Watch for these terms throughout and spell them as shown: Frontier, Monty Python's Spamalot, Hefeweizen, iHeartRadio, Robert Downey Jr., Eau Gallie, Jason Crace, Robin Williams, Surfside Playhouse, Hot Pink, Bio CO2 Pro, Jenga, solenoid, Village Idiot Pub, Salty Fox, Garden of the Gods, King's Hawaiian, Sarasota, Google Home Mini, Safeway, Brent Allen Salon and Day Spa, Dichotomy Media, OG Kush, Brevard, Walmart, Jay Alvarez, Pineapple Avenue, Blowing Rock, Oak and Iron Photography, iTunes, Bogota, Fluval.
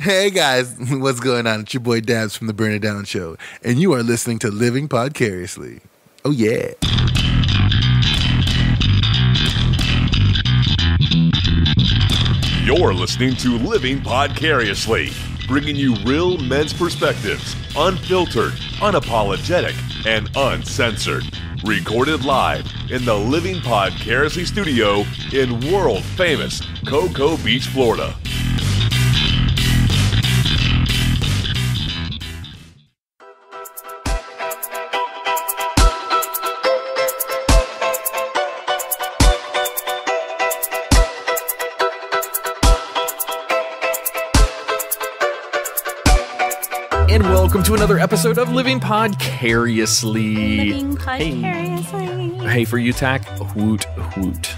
Hey guys, what's going on? It's your boy Dabbz from the Burn It Down Show, and you are listening to Living Podcariously. Oh yeah. You're listening to Living Podcariously, bringing you real men's perspectives, unfiltered, unapologetic, and uncensored. Recorded live in the Living Podcariously studio in world-famous Cocoa Beach, Florida. Welcome to another episode of Living Podcariously. Living Podcariously. Hey for you, Tach. Hoot, hoot.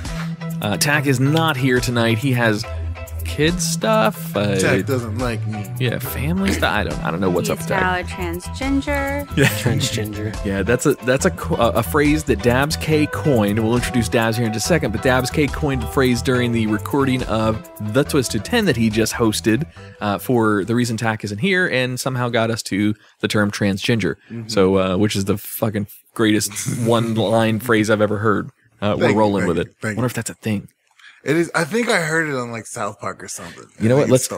Tach is not here tonight. He has kid stuff. Tach doesn't like me. Yeah, family stuff. I don't know what's up with Tach. He's now a transgender. Yeah, transgender. Yeah, that's a phrase that Dabbz Kay coined. We'll introduce Dabbz here in just a second, but Dabbz Kay coined the phrase during the recording of the Twisted Ten that he just hosted for the reason Tach isn't here, and somehow got us to the term transgender. Mm-hmm. So, which is the fucking greatest one-line phrase I've ever heard. We're rolling with it. I wonder if that's a thing. It is. I think I heard it on like South Park or something. You know what? Let's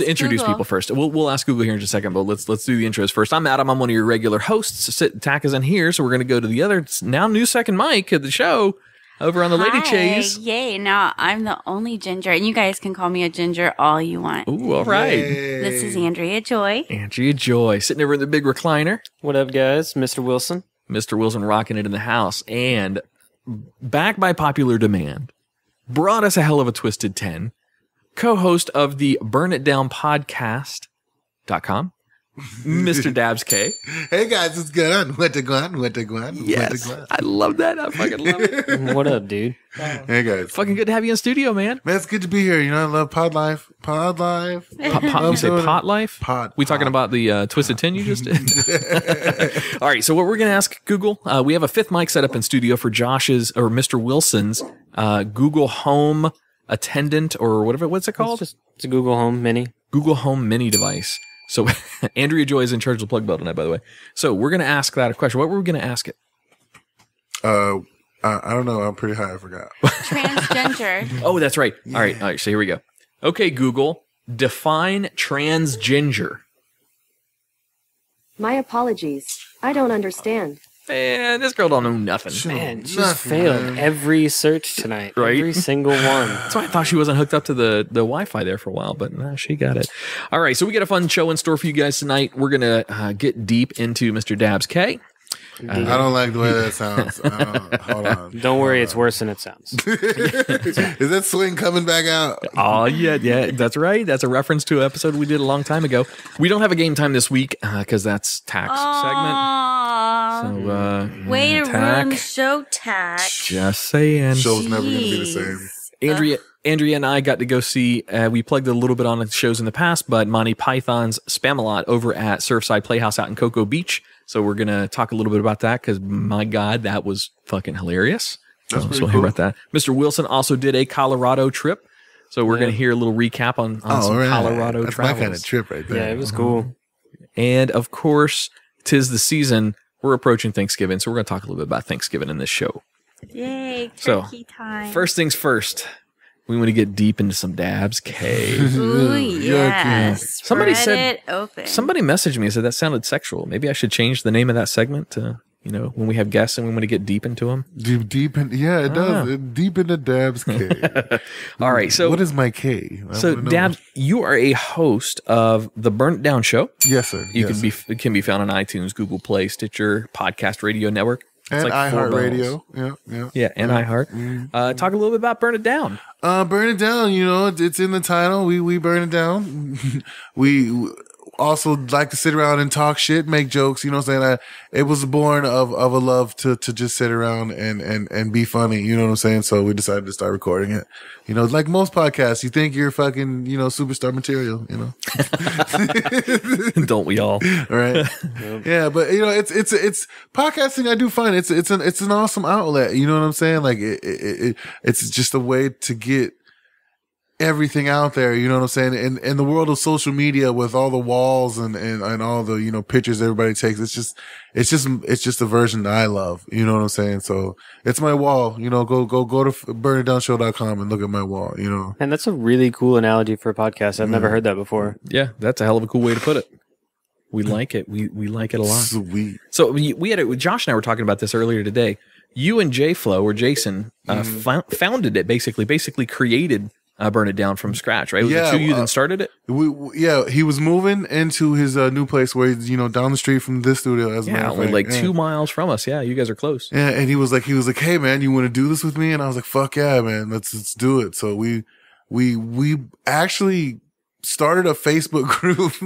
introduce people first. We'll ask Google here in just a second, but let's do the intros first. I'm Adam. I'm one of your regular hosts. Tach is in here, so we're going to go to the other now new second mic of the show over on the Lady Chase. Yay! Now I'm the only ginger, and you guys can call me a ginger all you want. Ooh, all right. Yay. This is Andrea Joy. Andrea Joy sitting over in the big recliner. What up, guys? Mr. Wilson. Mr. Wilson rocking it in the house, and back by popular demand. Brought us a hell of a Twisted 10, co-host of the Burn It Down podcast.com, Mr. Dabbz Kay. Hey guys, what's going on? What's going on? Yes, I love that. I fucking love it. What up, dude? Hey guys. Fucking good to have you in studio, man. Man, it's good to be here. You know, I love pod life. Pod life. You say pot life? Pod. We talking about the Twisted 10 you just did? All right, so what we're going to ask Google, we have a fifth mic set up in studio for Josh's or Mr. Wilson's Google Home attendant or whatever. What's it called? It's a Google Home Mini. Google Home Mini device. So Andrea Joy is in charge of the plug bell tonight, by the way. So we're going to ask that a question. What were we going to ask it? I don't know. I'm pretty high. I forgot. Transgender. Oh, that's right. Yeah. All right. So here we go. Okay, Google, define transgender. My apologies. I don't understand. Man, this girl don't know nothing. She failed every search tonight. Right? Every single one. That's why I thought she wasn't hooked up to the Wi-Fi there for a while, but no, she got it. All right, so we got a fun show in store for you guys tonight. We're going to get deep into Mr. Dabbz Kay. I don't like the way that sounds. Hold on. Don't worry, it's worse than it sounds. Is that swing coming back out? Oh, yeah, that's right. That's a reference to an episode we did a long time ago. We don't have a game time this week because that's Tach's segment. So, way to ruin the show, Tach. Just saying. Show's never going to be the same. Andrea and I got to go see, we plugged a little bit on shows in the past, but Monty Python's Spamalot over at Surfside Playhouse out in Cocoa Beach. So we're going to talk a little bit about that because, my God, that was fucking hilarious. So we'll hear about that. Mr. Wilson also did a Colorado trip. So we're going to hear a little recap on some Colorado travels. That's my kind of trip right there. Yeah, it was cool. And, of course, 'tis the season. We're approaching Thanksgiving, so we're going to talk a little bit about Thanksgiving in this show. Yay, turkey time. First things first. We want to get deep into some Dabbz Kay. Ooh, yes. Somebody messaged me and said that sounded sexual. Maybe I should change the name of that segment to, you know, when we have guests and we want to get deep into them. Deep, yeah, it does. Deep into Dabbz Kay. All right. So what is my K? So Dabbz, you are a host of the Burnt Down Show. Yes, sir. It can be found on iTunes, Google Play, Stitcher, Podcast Radio Network. It's and like iHeartRadio. Yeah, and iHeart. Talk a little bit about Burn It Down. Burn It Down, you know, it's in the title. We burn it down. We also like to sit around and talk shit, make jokes, you know what I'm saying? It was born of a love to just sit around and be funny, you know what I'm saying? So we decided to start recording it. You know, like most podcasts, you think you're fucking, you know, superstar material, you know? Don't we all? Right. Yep. Yeah, but you know, it's podcasting. I do find it's an awesome outlet, you know what I'm saying? Like it's just a way to get everything out there, you know what I'm saying? In the world of social media, with all the walls and all the, you know, pictures everybody takes, it's just the version that I love, you know what I'm saying? So it's my wall, you know, go to burnitdownshow.com and look at my wall, you know? And that's a really cool analogy for a podcast. I've never heard that before. Yeah. That's a hell of a cool way to put it. We like it. We like it a lot. Sweet. So we had it, Josh and I were talking about this earlier today. You and J-Flow, or Jason, founded it, basically created Burn It Down from scratch, right? Was it two of you that started it? He was moving into his new place where he's, you know, down the street from this studio. As only like 2 miles from us. Yeah, you guys are close. Yeah, and he was like, hey man, you want to do this with me? And I was like, fuck yeah, man, let's do it. So we actually started a Facebook group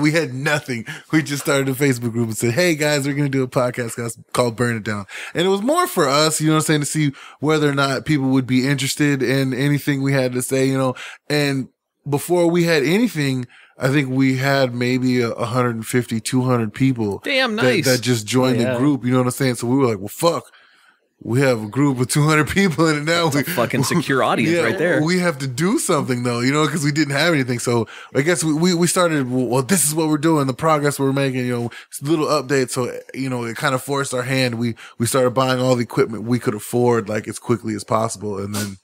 we had nothing. We just started a Facebook group and said, hey guys, we're going to do a podcast called Burn It Down. And it was more for us, you know what I'm saying, to see whether or not people would be interested in anything we had to say, you know. And before we had anything, I think we had maybe 150, 200 people. Damn, nice. That just joined the group, you know what I'm saying? So we were like, well, fuck. We have a group of 200 people in it now. That's a fucking secure audience right there. We have to do something though, you know, because we didn't have anything. So I guess we started, well, this is what we're doing, the progress we're making, you know, little updates. So, you know, it kind of forced our hand. We started buying all the equipment we could afford, like, as quickly as possible. And then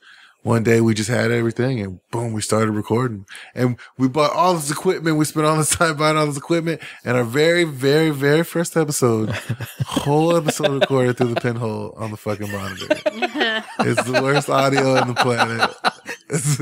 one day we just had everything and boom, we started recording. And we bought all this equipment. We spent all this time buying all this equipment. And our very, very, very first episode, whole episode recorded through the pinhole on the fucking monitor. It's the worst audio on the planet. It's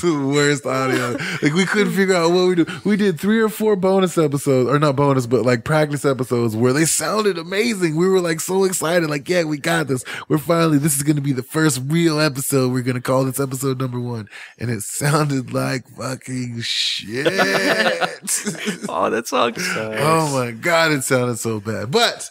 the worst audio. Like, we couldn't figure out what we do. We did 3 or 4 bonus episodes, or not bonus, but like practice episodes where they sounded amazing. We were like so excited. Like, yeah, we got this. We're finally, this is going to be the first real episode. We're going to call this episode number 1. And it sounded like fucking shit. Oh, that sucks. Oh my God. It sounded so bad, but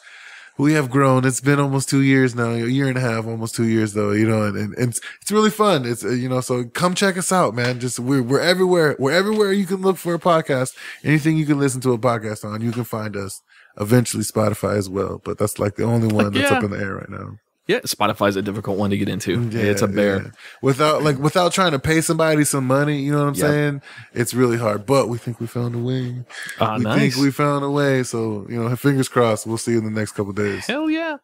we have grown. It's been almost 2 years now, a year and a half, almost 2 years though, you know, and it's really fun. It's, you know, so come check us out, man. Just, we're everywhere. We're everywhere you can look for a podcast. Anything you can listen to a podcast on, you can find us. Eventually Spotify as well, but that's like the only one that's up in the air right now. Yeah, Spotify's a difficult one to get into. Yeah, it's a bear. Yeah. Without trying to pay somebody some money, you know what I'm saying? It's really hard, but we think we found a way. We think we found a way. So, you know, fingers crossed. We'll see you in the next couple of days. Hell yeah.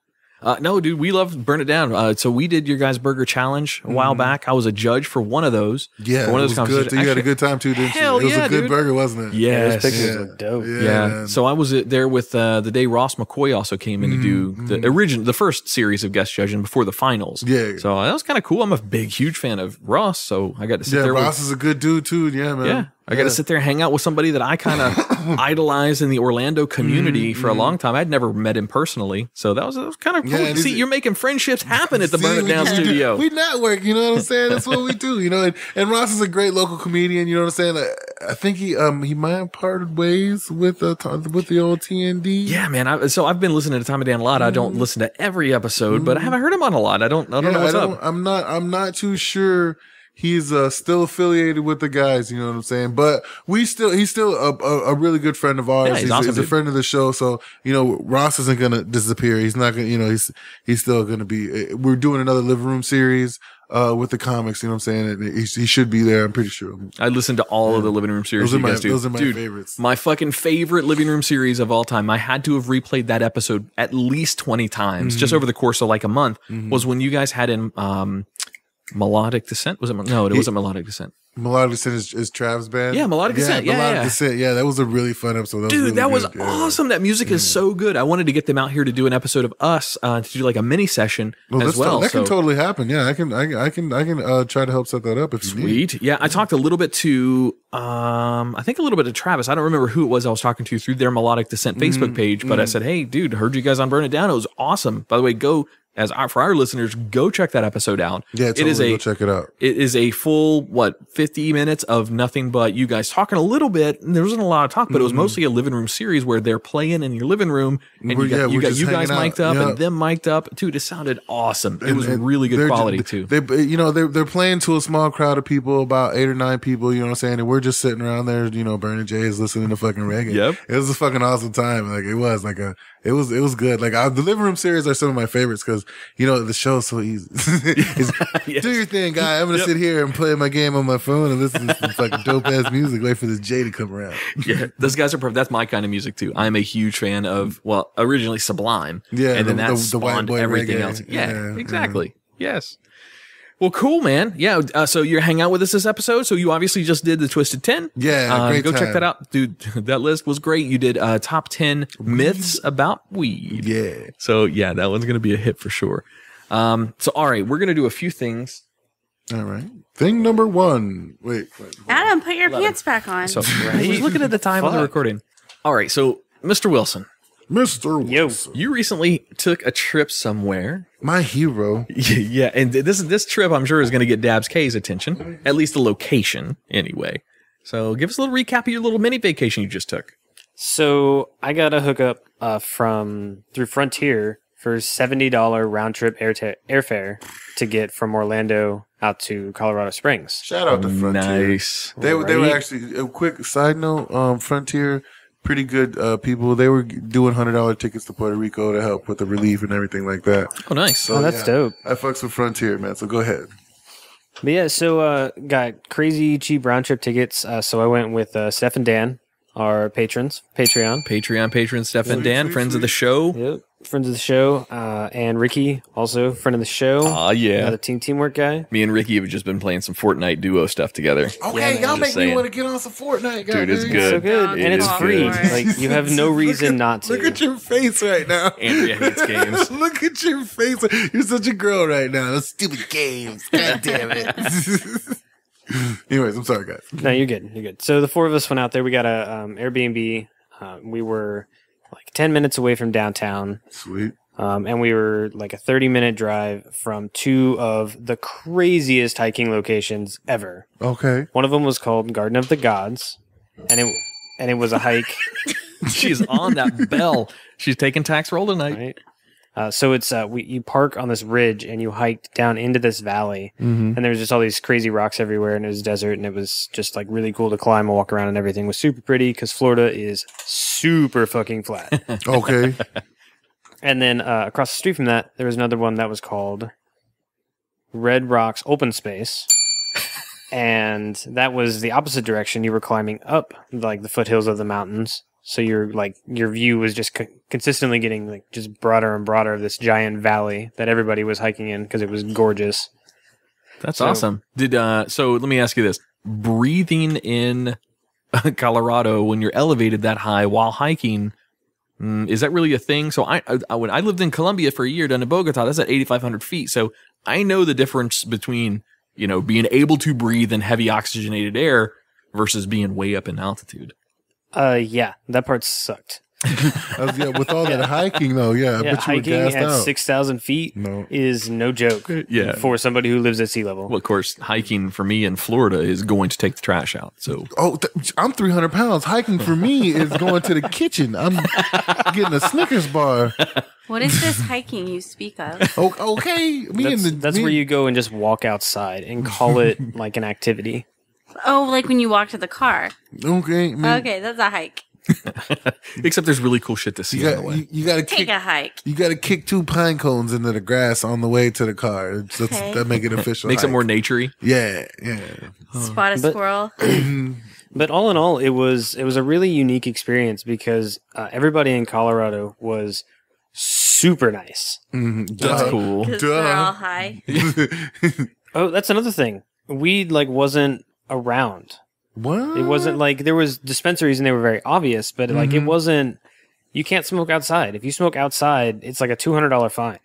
No, dude, we love Burn It Down. So we did your guys' burger challenge a while back. I was a judge for one of those. Yeah, one of those good. You had a good time too, didn't you? It was a good burger, wasn't it? Yeah, those pictures are dope. Yeah. So I was there with the day Ross McCoy also came in to do the first series of guest judging before the finals. Yeah. So that was kind of cool. I'm a huge fan of Ross, so I got to sit there. Yeah, Ross is a good dude too. Yeah, man. Yeah. I got to sit there and hang out with somebody that I kind of idolized in the Orlando community for a long time. I'd never met him personally. So that was kind of cool. Yeah, see, you're making friendships happen at the Burn It Down studio. We network, you know what I'm saying? That's what we do, you know. And Ross is a great local comedian, you know what I'm saying? I think he might have parted ways with the old TND. Yeah, man. So I've been listening to Tom and Dan a lot. I don't listen to every episode, but I haven't heard him on a lot. I don't know what's up. I'm not too sure. He's still affiliated with the guys, you know what I'm saying? But he's still a really good friend of ours. Yeah, he's awesome, he's a friend of the show. So, you know, Ross isn't going to disappear. He's not going to, you know, he's still going to be, we're doing another living room series with the comics, you know what I'm saying? And he should be there, I'm pretty sure. I listened to all of the living room series. Those are my favorites. My fucking favorite living room series of all time. I had to have replayed that episode at least 20 times just over the course of like a month was when you guys had him, Melodic Descent? Was it? No, it wasn't Melodic Descent. Melodic Descent is Trav's band. Yeah, Melodic Descent. Yeah, Melodic Descent. Yeah, that was a really fun episode. That was awesome. That music is so good. I wanted to get them out here to do an episode of us to do like a mini session as well. That can totally happen. Yeah, I can try to help set that up if you need. Sweet. Yeah, I talked a little bit to I think a little bit to Travis. I don't remember who it was I was talking to through their Melodic Descent Facebook page, but I said, hey, dude, heard you guys on Burn It Down. It was awesome. By the way, for our listeners, go check that episode out. Yeah, totally. Go check it out. It is a full, 50 minutes of nothing but you guys talking a little bit. And there wasn't a lot of talk, but it was mostly a living room series where they're playing in your living room. And you guys mic'd up and them mic'd up. Dude, it sounded awesome. It was really good quality too. They're playing to a small crowd of people, about 8 or 9 people, you know what I'm saying? And we're just sitting around there, you know, Burn It J's listening to fucking reggae. Yep. It was a fucking awesome time. Like, it was good. Like, the living room series are some of my favorites because you know, the show's so easy. Yes. Do your thing, guy. I'm going to sit here and play my game on my phone and listen to some fucking dope-ass music. Wait for this Jay to come around. Yeah, those guys are perfect. That's my kind of music, too. I'm a huge fan of, well, originally Sublime. Yeah. And then that spawned everything else. Yeah, exactly. Yeah. Yes. Well, cool, man. Yeah. So you're hanging out with us this episode. So you obviously just did the Twisted Ten. Yeah. Great go time. Check that out. Dude, that list was great. You did top 10 myths about weed. Yeah. So yeah, that one's going to be a hit for sure. So all right, we're going to do a few things. All right. Thing number one. Wait Adam, put your pants back on. So, right? He's looking at the time of the recording. All right. So Mr. Wilson. Mr. Wilson. Yo, you recently took a trip somewhere. My hero. Yeah, and this trip, I'm sure, is going to get Dabbz Kay's attention, at least the location, anyway. So give us a little recap of your little mini vacation you just took. So I got a hookup through Frontier for $70 round-trip airfare to get from Orlando out to Colorado Springs. Shout out to Frontier. Nice. They were actually, a quick side note, Frontier... pretty good people. They were doing $100 tickets to Puerto Rico to help with the relief and everything like that. Oh, nice. So, that's dope. I fucks with Frontier, man. So go ahead. But yeah, so got crazy cheap round trip tickets. So I went with Steph and Dan, our patrons, Patreon patrons, Steph and Dan, friends of the show. Yep, friends of the show. And Ricky, also friend of the show. Oh, yeah. Another teamwork guy. Me and Ricky have just been playing some Fortnite duo stuff together. Okay, y'all make me want to get on some Fortnite, guys. Dude, it's good. So good. And it's free. Like, you have no reason not to. Look at your face right now. Andrea hates games. Look at your face. You're such a girl right now. Those stupid games. God damn it. Anyways, I'm sorry, guys. No, you're good. You're good. So the four of us went out there. We got a Airbnb. We were like 10 minutes away from downtown. Sweet. And we were like a 30-minute drive from two of the craziest hiking locations ever. Okay. One of them was called Garden of the Gods, and it was a hike. She's on that bell. She's taking tax roll tonight. Right? So it's you park on this ridge and you hiked down into this valley, and there was just all these crazy rocks everywhere, and it was desert, and it was just like really cool to climb and walk around, and everything was super pretty because Florida is super fucking flat. Okay. And then across the street from that, there was another one that was called Red Rocks Open Space, and that was the opposite direction. You were climbing up like the foothills of the mountains. So your view was just consistently getting like just broader and broader of this giant valley that everybody was hiking in because it was gorgeous. That's awesome. So let me ask you this: breathing in Colorado when you're elevated that high while hiking, is that really a thing? So when I lived in Colombia for a year down in Bogota, that's at 8,500 feet. So I know the difference between being able to breathe in heavy oxygenated air versus being way up in altitude. Yeah, that part sucked. With all that hiking, though, I bet you were gassed out. Hiking at 6,000 feet is no joke for somebody who lives at sea level. Well, of course, hiking for me in Florida is going to take the trash out. So, I'm 300 pounds. Hiking for me is going to the kitchen. I'm getting a Snickers bar. What is this hiking you speak of? Okay. That's where you go and just walk outside and call it like an activity. Oh, like when you walk to the car. Okay. Okay, that's a hike. Except there's really cool shit to see on the way. You gotta take a hike. You got to kick 2 pine cones into the grass on the way to the car. That make it official. Makes it more naturey. Yeah, yeah. Spot a squirrel. But all in all, it was a really unique experience because everybody in Colorado was super nice. That's cool. Because they're all high. Oh, that's another thing. Weed wasn't around. What? It wasn't like there was dispensaries and they were very obvious, but like it wasn't. You can't smoke outside. If you smoke outside, it's like a $200 fine.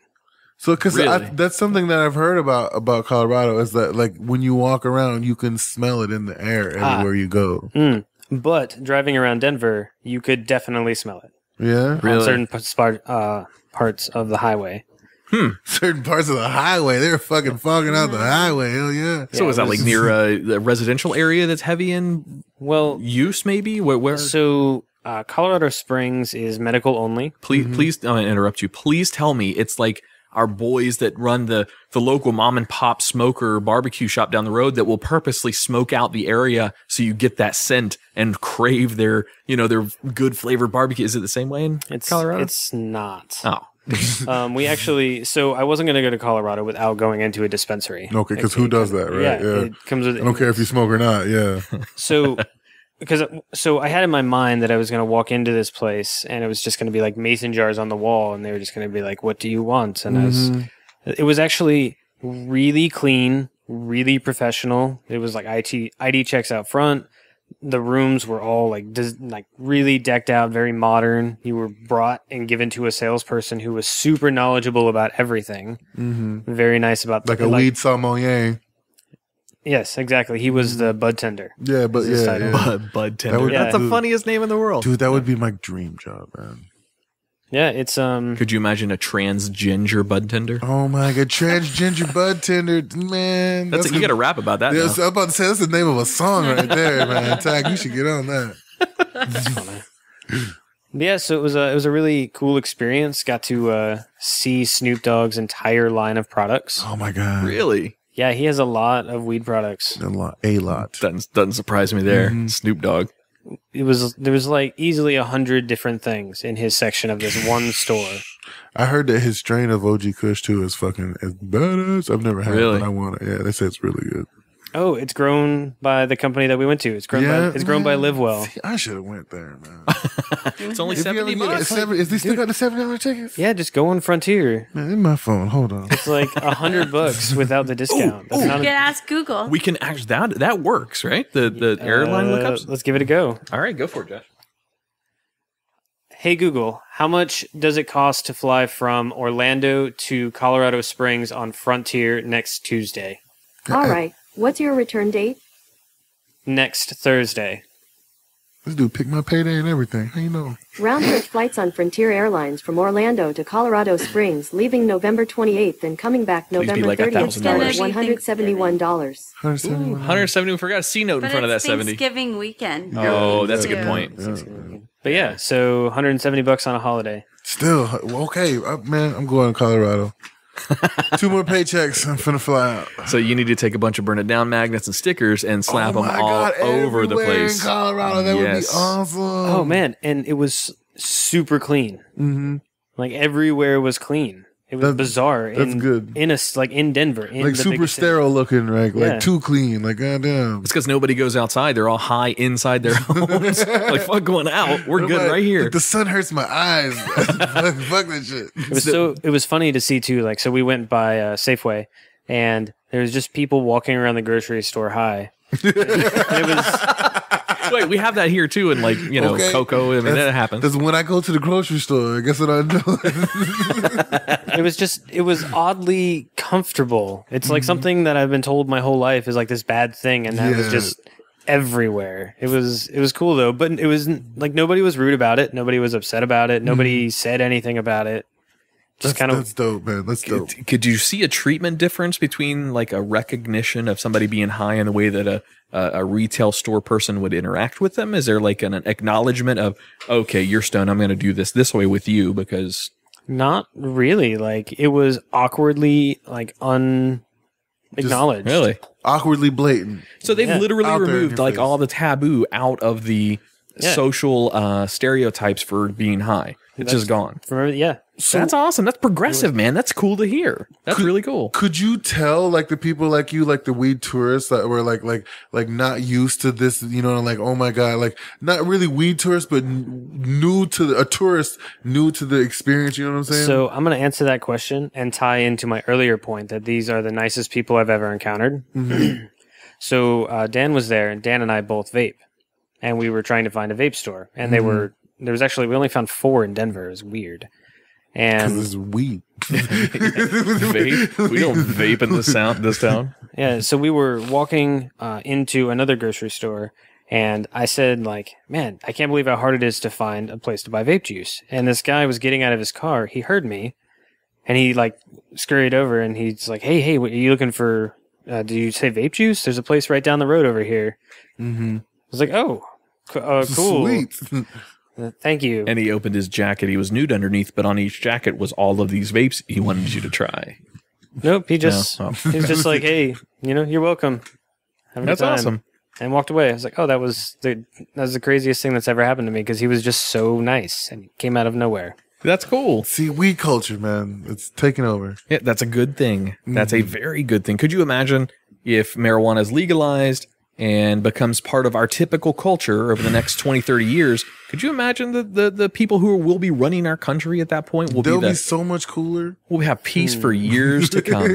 So, because that's something that I've heard about Colorado is that like when you walk around, you can smell it in the air everywhere you go. But driving around Denver, you could definitely smell it. Yeah, really? On certain parts of the highway. Certain parts of the highway. They were fucking fogging out the highway. Hell yeah. So was that like near a residential area that's heavy in use maybe? Where? So Colorado Springs is medical only. Please, I'm going to interrupt you. Please tell me it's like our boys that run the local mom and pop smoker barbecue shop down the road that will purposely smoke out the area so you get that scent and crave their good flavored barbecue. Is it the same way in Colorado? It's not. Oh. We actually, so I wasn't going to go to Colorado without going into a dispensary. Okay, because who does that, right? Yeah, yeah. It comes with, I don't care if you smoke or not, yeah. So, because, so I had in my mind that I was going to walk into this place and it was just going to be like mason jars on the wall and they were just going to be like, what do you want? And it was actually really clean, really professional. It was like ID checks out front. The rooms were all like really decked out, very modern. You were brought and given to a salesperson who was super knowledgeable about everything. Mm-hmm. Very nice about like the, a lead sommelier. Yes, exactly. He was the bud tender. Yeah, but bud tender. That's the funniest name in the world, dude. That would be my dream job, man. Yeah, it's Could you imagine a trans ginger bud tender? Oh my god, trans ginger bud tender, man! That's you got to rap about that. Yeah, I'm about to say that's the name of a song right there, man. Tach, you should get on that. Yeah, so it was a really cool experience. Got to see Snoop Dogg's entire line of products. Oh my god, really? Yeah, he has a lot of weed products. A lot. Doesn't surprise me there. Mm-hmm. Snoop Dogg. There was like easily 100 different things in his section of this one store. I heard that his strain of OG Kush too is fucking as badass. I've never had it, but I want it. Yeah, they say it's really good. Oh, it's grown by the company that we went to. It's grown by LiveWell. See, I should have went there, man. It's only $70. Is they still got the $70 tickets? Yeah, just go on Frontier. Man, in my phone. Hold on. It's like $100 without the discount. You can ask Google. We can actually that works, right? The airline lookups. Let's give it a go. All right, go for it, Josh. Hey Google, how much does it cost to fly from Orlando to Colorado Springs on Frontier next Tuesday? All right. What's your return date? Next Thursday. This dude picked my payday and everything. How you know? Round-trip flights on Frontier Airlines from Orlando to Colorado Springs, leaving November 28th and coming back November 30th, $171. $171. Forgot a C note in front of that $70. Thanksgiving weekend. Oh, that's a good point. Yeah. But yeah, so $170 on a holiday. Still, okay, man, I'm going to Colorado. 2 more paychecks. I'm finna fly out. So you need to take a bunch of Burn It Down magnets and stickers and slap them all over the place. In Colorado, that would be awesome. Oh man, and it was super clean. Mm-hmm. Like everywhere was clean. It was bizarre. That's good. In Denver, like super sterile looking, right? Like too clean. Like goddamn. It's because nobody goes outside. They're all high inside their homes. Like fuck going out. We're good right here. The sun hurts my eyes. Fuck that shit. It was funny to see too. Like so, we went by Safeway, and there was just people walking around the grocery store high. And it was. Wait, we have that here too, and like Cocoa. I mean, that happens. That's when I go to the grocery store. I guess what I do. It was oddly comfortable. It's like something that I've been told my whole life is like this bad thing, and that was just everywhere. It was cool though, but it was like nobody was rude about it. Nobody was upset about it. Nobody said anything about it. That's dope, man. That's dope. Could you see a treatment difference between like a recognition of somebody being high and the way that a retail store person would interact with them? Is there like an acknowledgement of, okay, you're stoned, I'm going to do this way with you because... Not really. Like it was awkwardly like unacknowledged. Just really? Awkwardly blatant. So they've literally removed like all the taboo out of the social stereotypes for being high. It's just gone. So that's awesome. That's progressive, man. That's cool to hear. That's really cool. Could you tell like the people like you, like the weed tourists that were like not used to this, you know, like, oh my God, like not really weed tourists, but new to the experience. You know what I'm saying? So I'm going to answer that question and tie into my earlier point that these are the nicest people I've ever encountered. Mm-hmm. So Dan was there and Dan and I both vape and we were trying to find a vape store and we only found 4 in Denver. It was weird. And it's weed. Vape? We don't vape in this town. Yeah, so we were walking into another grocery store, and I said, like, man, I can't believe how hard it is to find a place to buy vape juice. And this guy was getting out of his car. He heard me, and he, like, scurried over, and he's like, hey, what are you looking for? Do you say vape juice? There's a place right down the road over here. Mm-hmm. I was like, oh, cool. Sweet. Thank you. And he opened his jacket. He was nude underneath, but on each jacket was all of these vapes he wanted you to try. Nope, he's just like, hey, you're welcome. Have a good time. That's awesome. And walked away. I was like, oh, that was the craziest thing that's ever happened to me because he was just so nice and came out of nowhere. That's cool. See, weed culture, man. It's taking over. Yeah, that's a good thing. That's a very good thing. Could you imagine if marijuana is legalized and becomes part of our typical culture over the next 20, 30 years? Could you imagine the people who will be running our country at that point? They'll be so much cooler. We'll have peace for years to come.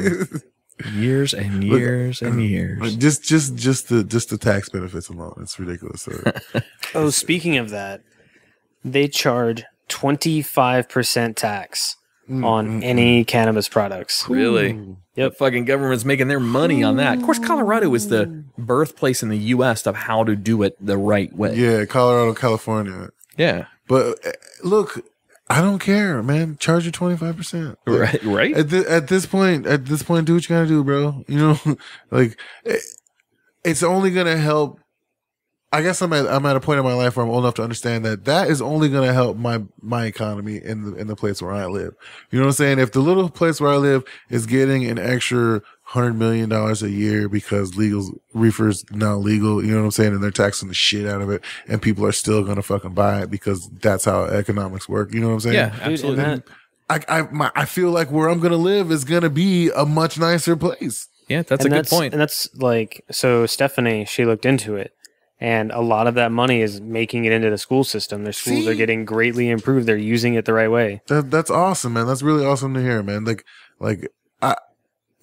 Years and years and years. Just the tax benefits alone. It's ridiculous. So. Oh, speaking of that, they charge 25% tax on any cannabis products. Really? Ooh. Yep. The fucking government's making their money on that. Of course, Colorado is the birthplace in the U.S. of how to do it the right way. Yeah, Colorado, California. Yeah. But look, I don't care, man. Charge you 25%. Right, right. At this point, do what you gotta do, bro. You know, like it's only gonna help. I guess I'm at a point in my life where I'm old enough to understand that is only gonna help my economy in the place where I live. You know what I'm saying? If the little place where I live is getting an extra $100 million a year because reefer's now legal, you know what I'm saying, and they're taxing the shit out of it, and people are still gonna fucking buy it because that's how economics work. You know what I'm saying? Yeah, absolutely. Dude, I feel like where I'm gonna live is gonna be a much nicer place. Yeah, that's a good point. And that's like, so Stephanie, she looked into it, and a lot of that money is making it into the school system. Their schools are getting greatly improved. They're using it the right way. That's awesome, man. That's really awesome to hear, man.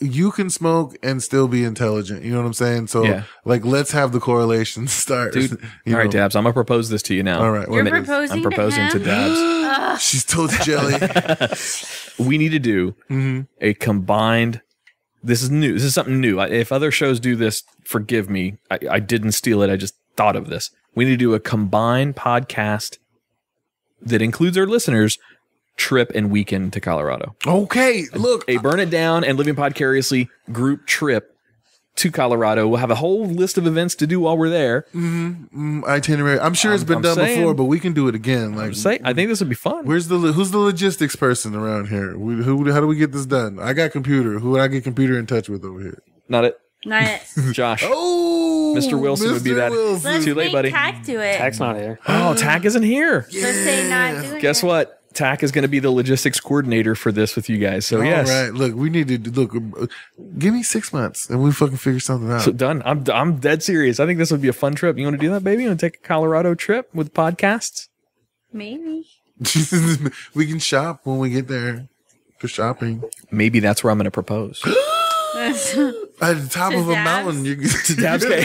You can smoke and still be intelligent. You know what I'm saying? So, let's have the correlation start. Dude, all right, Dabbz, I'm going to propose this to you now. All right. I'm proposing to Dabbz. She's told Jelly. We need to do a combined... This is new. This is something new. If other shows do this, forgive me. I didn't steal it. I just thought of this. We need to do a combined podcast that includes our listeners... trip and weekend to Colorado. Okay, look. A Burn It Down and Living Podcariously group trip to Colorado. We'll have a whole list of events to do while we're there. Itinerary. I'm sure it's been done before, but we can do it again. I think this would be fun. Who's the logistics person around here? How do we get this done? I got computer. Who would I get computer in touch with over here? Not it. Josh. Oh, Mr. Wilson would be that. Let's too late, buddy. Tach do it. Tach's not here. Oh, Tach isn't here. Yeah. Let's say not doing it. Guess what? Tach is going to be the logistics coordinator for this with you guys. So, yes. All right. Look, we need to give me 6 months and we fucking figure something out. So done. I'm dead serious. I think this would be a fun trip. You want to do that, baby? You want to take a Colorado trip with podcasts? Maybe. We can shop when we get there for shopping. Maybe that's where I'm going to propose. At the top of a mountain, you to Dabbz Kay.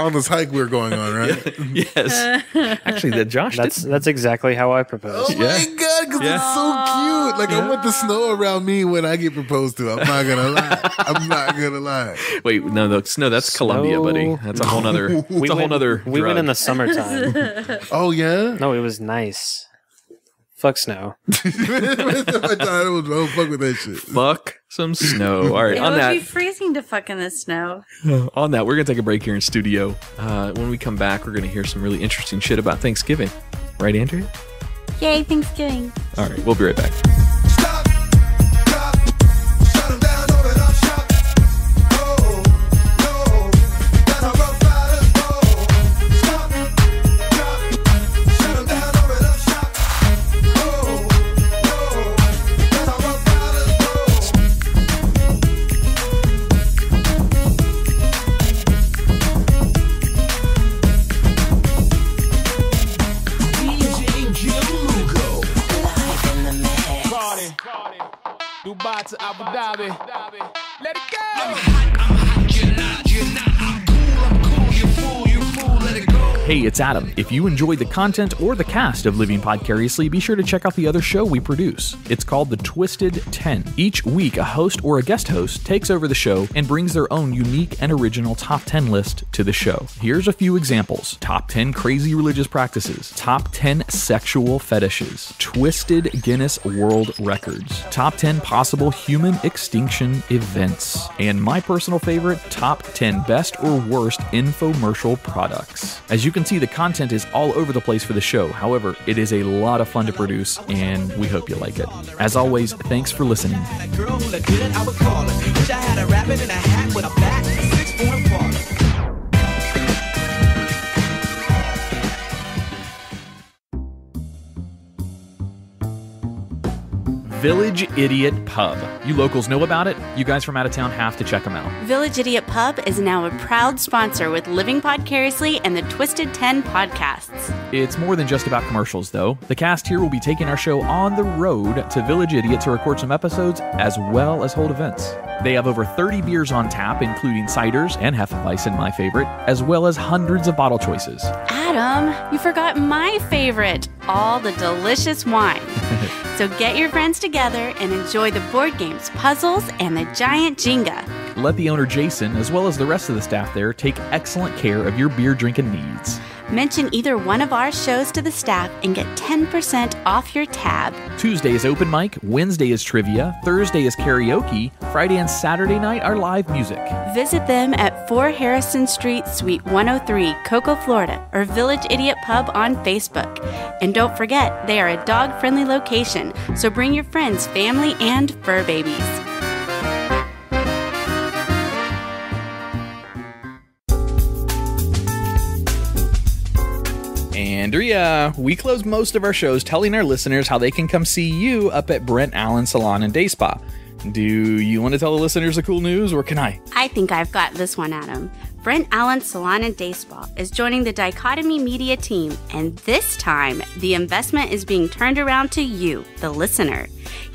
on this hike we're going on, right? Yes. Actually, that's exactly how I proposed. Oh my god, because it's so cute. Like I want the snow around me when I get proposed to. I'm not gonna lie. Wait, no, the snow. That's Colombia, buddy. That's a whole nother. We went in the summertime. Oh yeah. No, it was nice. Fuck snow. Don't fuck with that shit. Fuck some snow. All right. It would be freezing to fuck in the snow. On that, we're going to take a break here in studio. When we come back, we're going to hear some really interesting shit about Thanksgiving. Right, Andrea? Yay, Thanksgiving. All right. We'll be right back. Hey, it's Adam. If you enjoy the content or the cast of Living Podcariously, be sure to check out the other show we produce. It's called The Twisted Ten. Each week, a host or a guest host takes over the show and brings their own unique and original top 10 list to the show. Here's a few examples. Top 10 crazy religious practices. Top 10 sexual fetishes. Twisted Guinness World Records. Top 10 possible human extinction events. And my personal favorite, top 10 best or worst infomercial products. As you can see, the content is all over the place for the show. However, it is a lot of fun to produce, and we hope you like it. As always, thanks for listening. Village Idiot Pub. You locals know about it. You guys from out of town have to check them out. Village Idiot Pub is now a proud sponsor with Living Podcariously and the Twisted Ten podcasts. It's more than just about commercials, though. The cast here will be taking our show on the road to Village Idiot to record some episodes as well as hold events. They have over 30 beers on tap, including ciders and Hefeweizen, my favorite, as well as hundreds of bottle choices. Adam, you forgot my favorite, all the delicious wine. So get your friends together and enjoy the board games, puzzles, and the giant Jenga. Let the owner, Jason, as well as the rest of the staff there, take excellent care of your beer drinking needs. Mention either one of our shows to the staff and get 10% off your tab. Tuesday is open mic, Wednesday is trivia, Thursday is karaoke, Friday and Saturday night are live music. Visit them at 4 Harrison Street, Suite 103, Cocoa, Florida, or Village Idiot Pub on Facebook. And don't forget, they are a dog-friendly location, so bring your friends, family, and fur babies. Andrea, we close most of our shows telling our listeners how they can come see you up at Brent Allen Salon and Day Spa. Do you want to tell the listeners the cool news, or can I? I think I've got this one, Adam. Brent Allen Salon and Day Spa is joining the Dichotomy Media team, and this time, the investment is being turned around to you, the listener.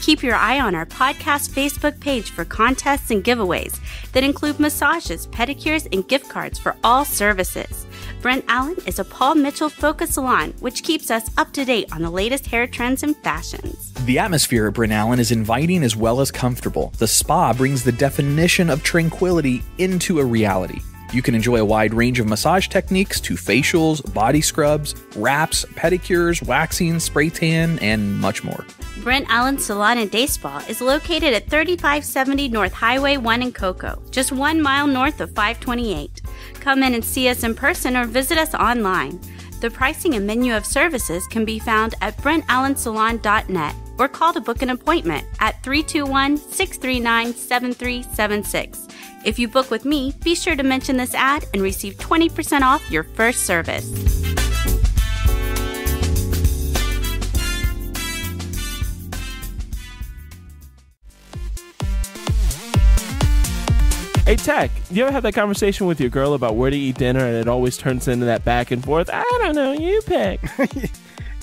Keep your eye on our podcast Facebook page for contests and giveaways that include massages, pedicures, and gift cards for all services. Brent Allen is a Paul Mitchell-focused salon, which keeps us up to date on the latest hair trends and fashions. The atmosphere at Brent Allen is inviting as well as comfortable. The spa brings the definition of tranquility into a reality. You can enjoy a wide range of massage techniques to facials, body scrubs, wraps, pedicures, waxing, spray tan, and much more. Brent Allen Salon and Day Spa is located at 3570 North Highway 1 in Cocoa, just 1 mile north of 528. Come in and see us in person or visit us online. The pricing and menu of services can be found at brentallensalon.net or call to book an appointment at 321-639-7376. If you book with me, be sure to mention this ad and receive 20% off your first service. Hey, Tach, you ever have that conversation with your girl about where to eat dinner and it always turns into that back and forth? I don't know, you pick.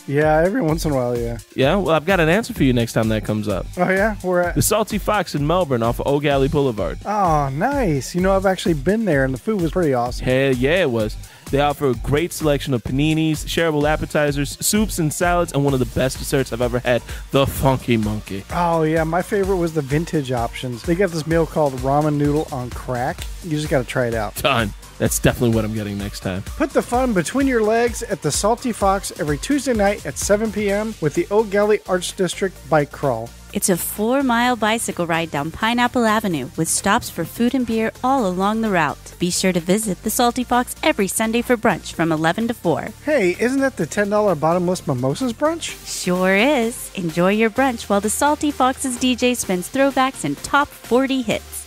Yeah, every once in a while, yeah. Yeah? Well, I've got an answer for you next time that comes up. Oh, yeah? We're at the Salty Fox in Melbourne off of Eau Gallie Boulevard. Oh, nice. You know, I've actually been there, and the food was pretty awesome. Hell yeah, it was. They offer a great selection of paninis, shareable appetizers, soups and salads, and one of the best desserts I've ever had, the Funky Monkey. Oh, yeah. My favorite was the vintage options. They got this meal called Ramen Noodle on Crack. You just got to try it out. Done. That's definitely what I'm getting next time. Put the fun between your legs at the Salty Fox every Tuesday night at 7 p.m. with the Eau Gallie Arts District Bike Crawl. It's a 4-mile bicycle ride down Pineapple Avenue with stops for food and beer all along the route. Be sure to visit the Salty Fox every Sunday for brunch from 11 to 4. Hey, isn't that the $10 bottomless mimosas brunch? Sure is. Enjoy your brunch while the Salty Fox's DJ spins throwbacks and top 40 hits.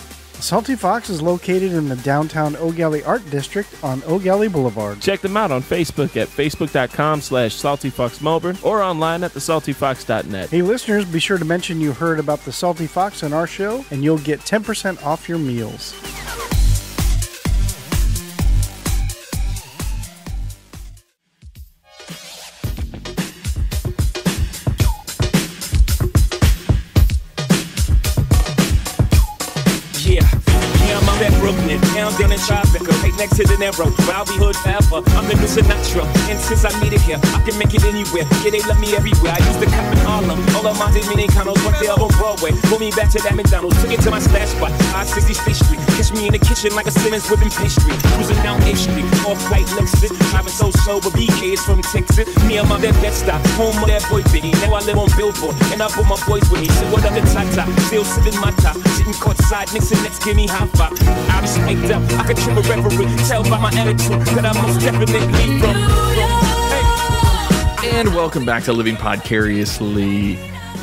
Salty Fox is located in the downtown Eau Gallie Art District on Eau Gallie Boulevard. Check them out on Facebook at facebook.com/saltyfoxmelbourne or online at thesaltyfox.net. Hey, listeners, be sure to mention you heard about the Salty Fox on our show, and you'll get 10% off your meals. Down in Tribeca, right next to the narrow, I'll be hood forever. I'm the new Sinatra, and since I made it here, I can make it anywhere. Yeah, they love me everywhere. I used to cop in Harlem. All of my Dominicanos went there on Broadway. Pull me back to that McDonald's, took it to my stash spot, I-60 State Street. Catch me in the kitchen like a Simmons whipping pastry. Cruising down A Street, off-white Lexus, driving so slow, but BK is from Texas. Me, I'm out that Bed-Stuy, home of that boy Biggie. Now I live on Billboard, and I brought my boys with me. So what up the Tata, still sipping my top, sitting courtside, Nixon next give me high five. I was faked up. I could trip a referee, tell by my attitude that I'm most definitely from. Hey. And welcome back to Living Podcariously.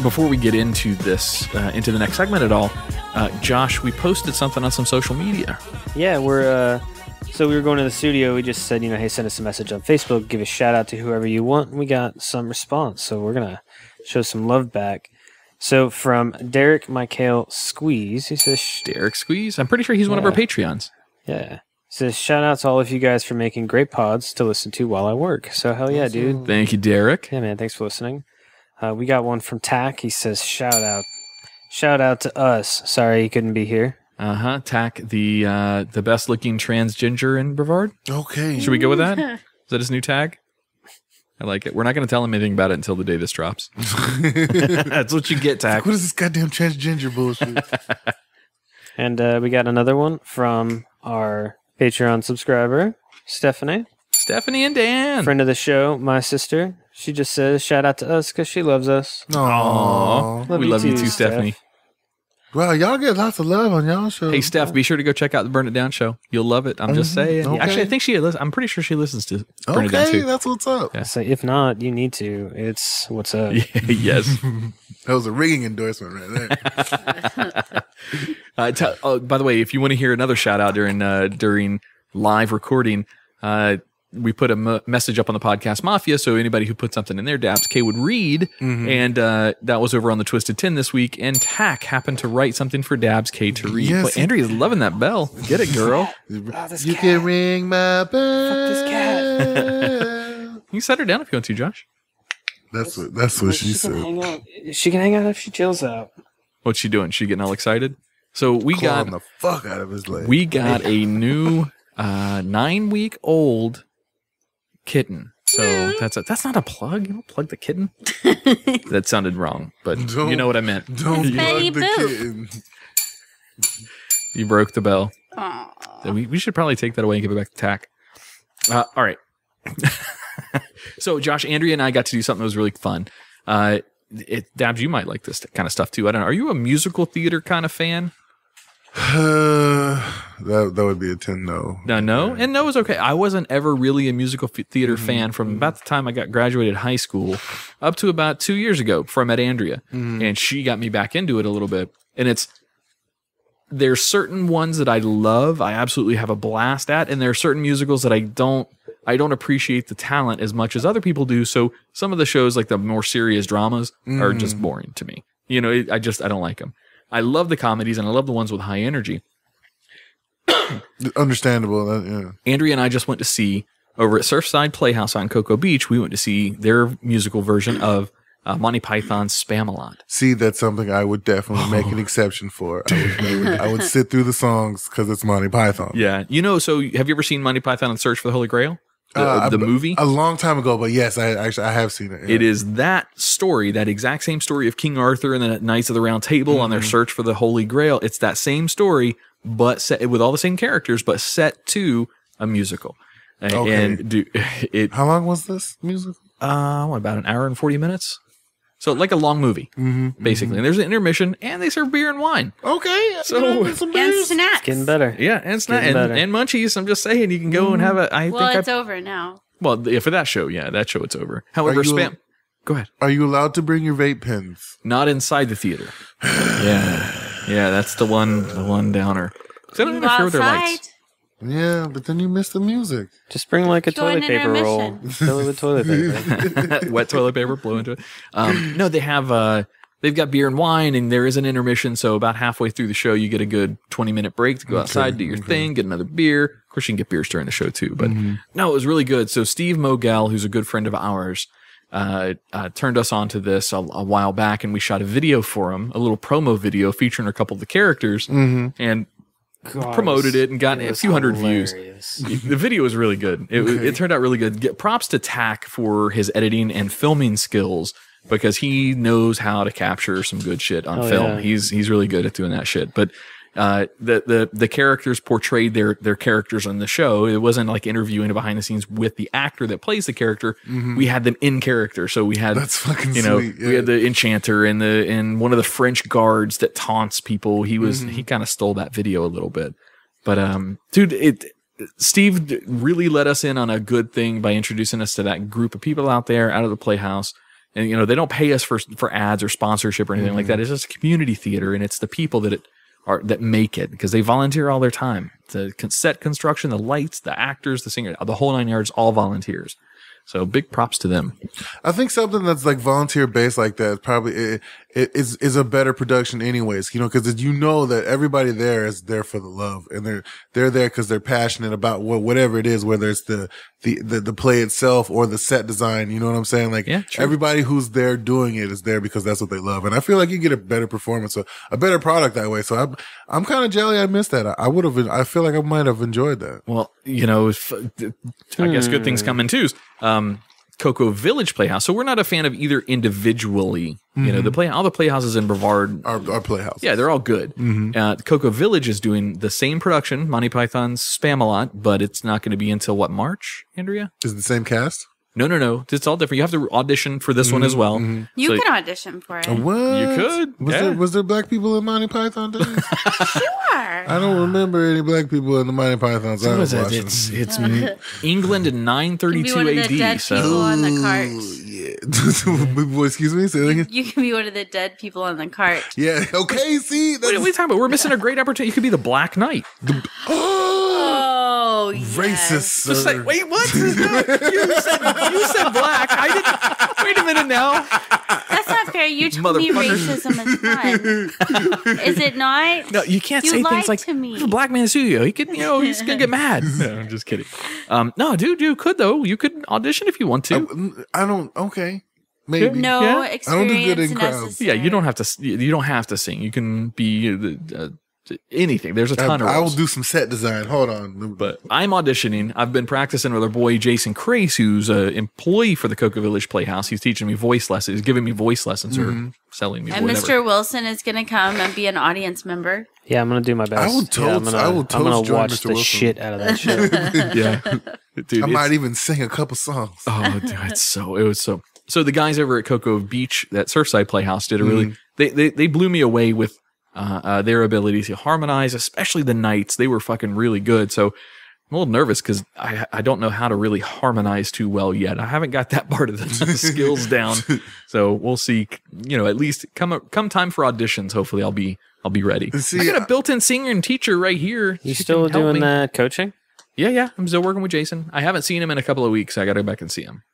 Before we get into this, into the next segment at all, Josh, we posted something on some social media. Yeah, so we were going to the studio. We just said, hey, send us a message on Facebook, give a shout out to whoever you want. And we got some response, so we're going to show some love back. So from Derek Michael Squeeze, he says... Derek Squeeze? I'm pretty sure he's one of our Patreons. Yeah. He says, shout out to all of you guys for making great pods to listen to while I work. So hell yeah, dude. Thank you, Derek. Yeah, man. Thanks for listening. We got one from Tach. He says, shout out to us. Sorry he couldn't be here. Uh-huh. Tach, the best-looking trans ginger in Brevard. Okay. Should we go with that? Is that his new tag? I like it. We're not going to tell him anything about it until the day this drops. That's what you get, Tach. What is this goddamn transgender bullshit? And we got another one from our Patreon subscriber, Stephanie. Stephanie and Dan. Friend of the show, my sister. She just says, shout out to us because she loves us. Aww. We love you too, Stephanie. Wow, y'all get lots of love on y'all show. Hey, Steph, be sure to go check out the Burn It Down show. You'll love it. I'm just saying. Okay. Actually, I think I'm pretty sure she listens to Burn It Down too. Okay, that's what's up. Yeah. So if not, you need to. It's what's up. Yes. That was a ringing endorsement right there. By the way, if you want to hear another shout out during live recording, we put a message up on the Podcast Mafia, so anybody who put something in there, Dabbz Kay would read, and that was over on the Twisted Ten this week, and Tach happened to write something for Dabbz Kay to read. Yes. But Andrea's loving that bell. Get it, girl. You can ring my bell. Fuck this cat. You can set her down if you want to, Josh. That's what she said. She can hang out if she chills out. What's she doing? She getting all excited? So we got the fuck out of his leg. We got a new 9-week-old kitten. So that's not a plug. You don't plug the kitten. That sounded wrong, but you know what I meant. Don't plug the kitten. You broke the bell. Aww. We should probably take that away and give it back to Tach. All right. So Josh, Andrea, and I got to do something that was really fun. Dabbz, you might like this kind of stuff too. I don't know. Are you a musical theater kind of fan? That would be a 10 no. No, and no is okay. I wasn't ever really a musical theater fan from about the time I got graduated high school up to about 2 years ago before I met Andrea. And she got me back into it a little bit. And there's certain ones that I love, I absolutely have a blast at, and there are certain musicals that I don't appreciate the talent as much as other people do. So some of the shows, like the more serious dramas, are just boring to me. You know, I don't like them. I love the comedies, and I love the ones with high energy. Understandable. Andrea and I just went to see, over at Surfside Playhouse on Cocoa Beach, we went to see their musical version of Monty Python's Spamalot. See, that's something I would definitely make an exception for. I would sit through the songs because it's Monty Python. Yeah. You know, so have you ever seen Monty Python and Search for the Holy Grail? The movie? A long time ago, but yes, I have seen it. Yeah. It is that story, that exact same story of King Arthur and the Knights of the Round Table on their search for the Holy Grail. It's that same story, but set with all the same characters, but set to a musical. Okay. And how long was this musical? About an hour and 40 minutes. So like a long movie, basically. And there's an intermission, and they serve beer and wine. Okay. So and snacks. It's getting better. Yeah, and snacks. And munchies, I'm just saying. You can go and have a... Well, it's over now. Well, for that show, it's over. However, Go ahead. Are you allowed to bring your vape pens? Not inside the theater. Yeah, that's the one downer. I don't interfere with their lights. Yeah, but then you miss the music. Just bring like a toilet paper roll. Fill it with toilet paper. Wet toilet paper, blow into it. No, they have they've got beer and wine, and there is an intermission, so about halfway through the show you get a good 20-minute break to go outside, do your thing, get another beer. Of course you can get beers during the show too, but no, it was really good. So Steve Mogel, who's a good friend of ours, turned us on to this a while back, and we shot a video for him, a little promo video featuring a couple of the characters, and promoted it and got a few hundred views. The video was really good. It turned out really good. Props to Tach for his editing and filming skills, because he knows how to capture some good shit on film. Yeah. He's really good at doing that shit. But the characters portrayed their characters on the show. It wasn't like interviewing behind the scenes with the actor that plays the character. We had them in character. So we had we had the enchanter and one of the French guards that taunts people. He kind of stole that video a little bit. But dude, Steve really let us in on a good thing by introducing us to that group of people out there, out of the Playhouse. And you know, they don't pay us for ads or sponsorship or anything like that. It's just a community theater, and it's the people that make it, because they volunteer all their time. The set construction, the lights, the actors, the singer, the whole 9 yards, all volunteers. So big props to them. I think something that's like volunteer based like that probably is a better production anyways, you know, because you know that everybody there is there for the love, and they're there because they're passionate about whatever it is, whether it's the play itself or the set design. You know what I'm saying? Like, yeah, everybody who's there doing it is there because that's what they love. And I feel like you get a better performance, a better product that way. So I'm kind of jelly I missed that. I would have, I feel like I might have enjoyed that. Well, you know, I guess good things come in twos. Cocoa Village Playhouse. So we're not a fan of either individually. Mm-hmm. You know, all the playhouses in Brevard are playhouses. Yeah, they're all good. Mm-hmm. Cocoa Village is doing the same production, Monty Python's Spamalot, but it's not going to be until what, March, Andrea? Is it the same cast? No. It's all different. You have to audition for this one as well. Mm-hmm. You can audition for it. What? You could. Was there black people in Monty Python days? Sure. I don't remember any black people in the Monty Pythons. It's England in 932 AD. People on the cart. Yeah. Excuse me? Say that again. You can be one of the dead people on the cart. Yeah. Okay, see? What are we talking about? We're missing a great opportunity. You could be the Black Knight. Yes. Racist, just like, wait, what? You said black. I didn't. Wait a minute now. That's not fair. You told me racism is fun. Is it not? No, you can't say things like, "He's a black man in the studio." He could, you know, he's gonna get mad. No, I'm just kidding. No, dude, you could though. You could audition if you want to. I don't. Okay. Maybe. No experience I don't do good in crowds. Yeah, you don't have to. You don't have to sing. You can be. Anything. There's a ton of rules. I will do some set design. Hold on. But I'm auditioning. I've been practicing with our boy Jason Crace, who's an employee for the Cocoa Village Playhouse. He's teaching me voice lessons. He's giving me voice lessons or selling me voice. And whatever. Mr. Wilson is going to come and be an audience member. Yeah, I'm going to do my best. I'm going to watch Mr. Wilson. The shit out of that show. Yeah. Dude, I might even sing a couple songs. Oh, dude. So the guys over at Cocoa Beach, that Surfside Playhouse, did a really... They blew me away with their ability to harmonize, especially the nights. They were fucking really good. So I'm a little nervous because I don't know how to really harmonize too well yet. I haven't got that part of the skills down. So we'll see. You know, at least come time for auditions, hopefully I'll be ready. See, I got a built-in singer and teacher right here. You still doing that coaching? Yeah. I'm still working with Jason. I haven't seen him in a couple of weeks. I got to go back and see him.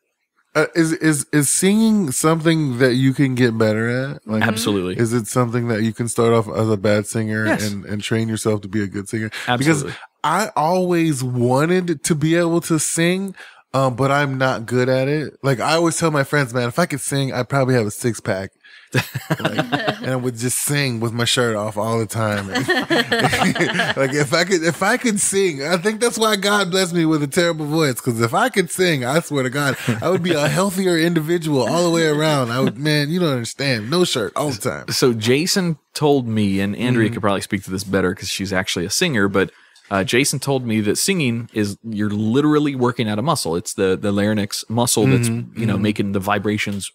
Is singing something that you can get better at? Like, absolutely. Is it something that you can start off as a bad singer and train yourself to be a good singer? Absolutely. Because I always wanted to be able to sing, but I'm not good at it. Like, I always tell my friends, man, if I could sing, I'd probably have a six-pack. And I would just sing with my shirt off all the time. Like, if I could sing, I think that's why God blessed me with a terrible voice. Because if I could sing, I swear to God, I would be a healthier individual all the way around. Man, you don't understand. No shirt all the time. So Jason told me, and Andrea could probably speak to this better because she's actually a singer, but Jason told me that singing is you're literally working out a muscle. It's the larynx muscle that's making the vibrations.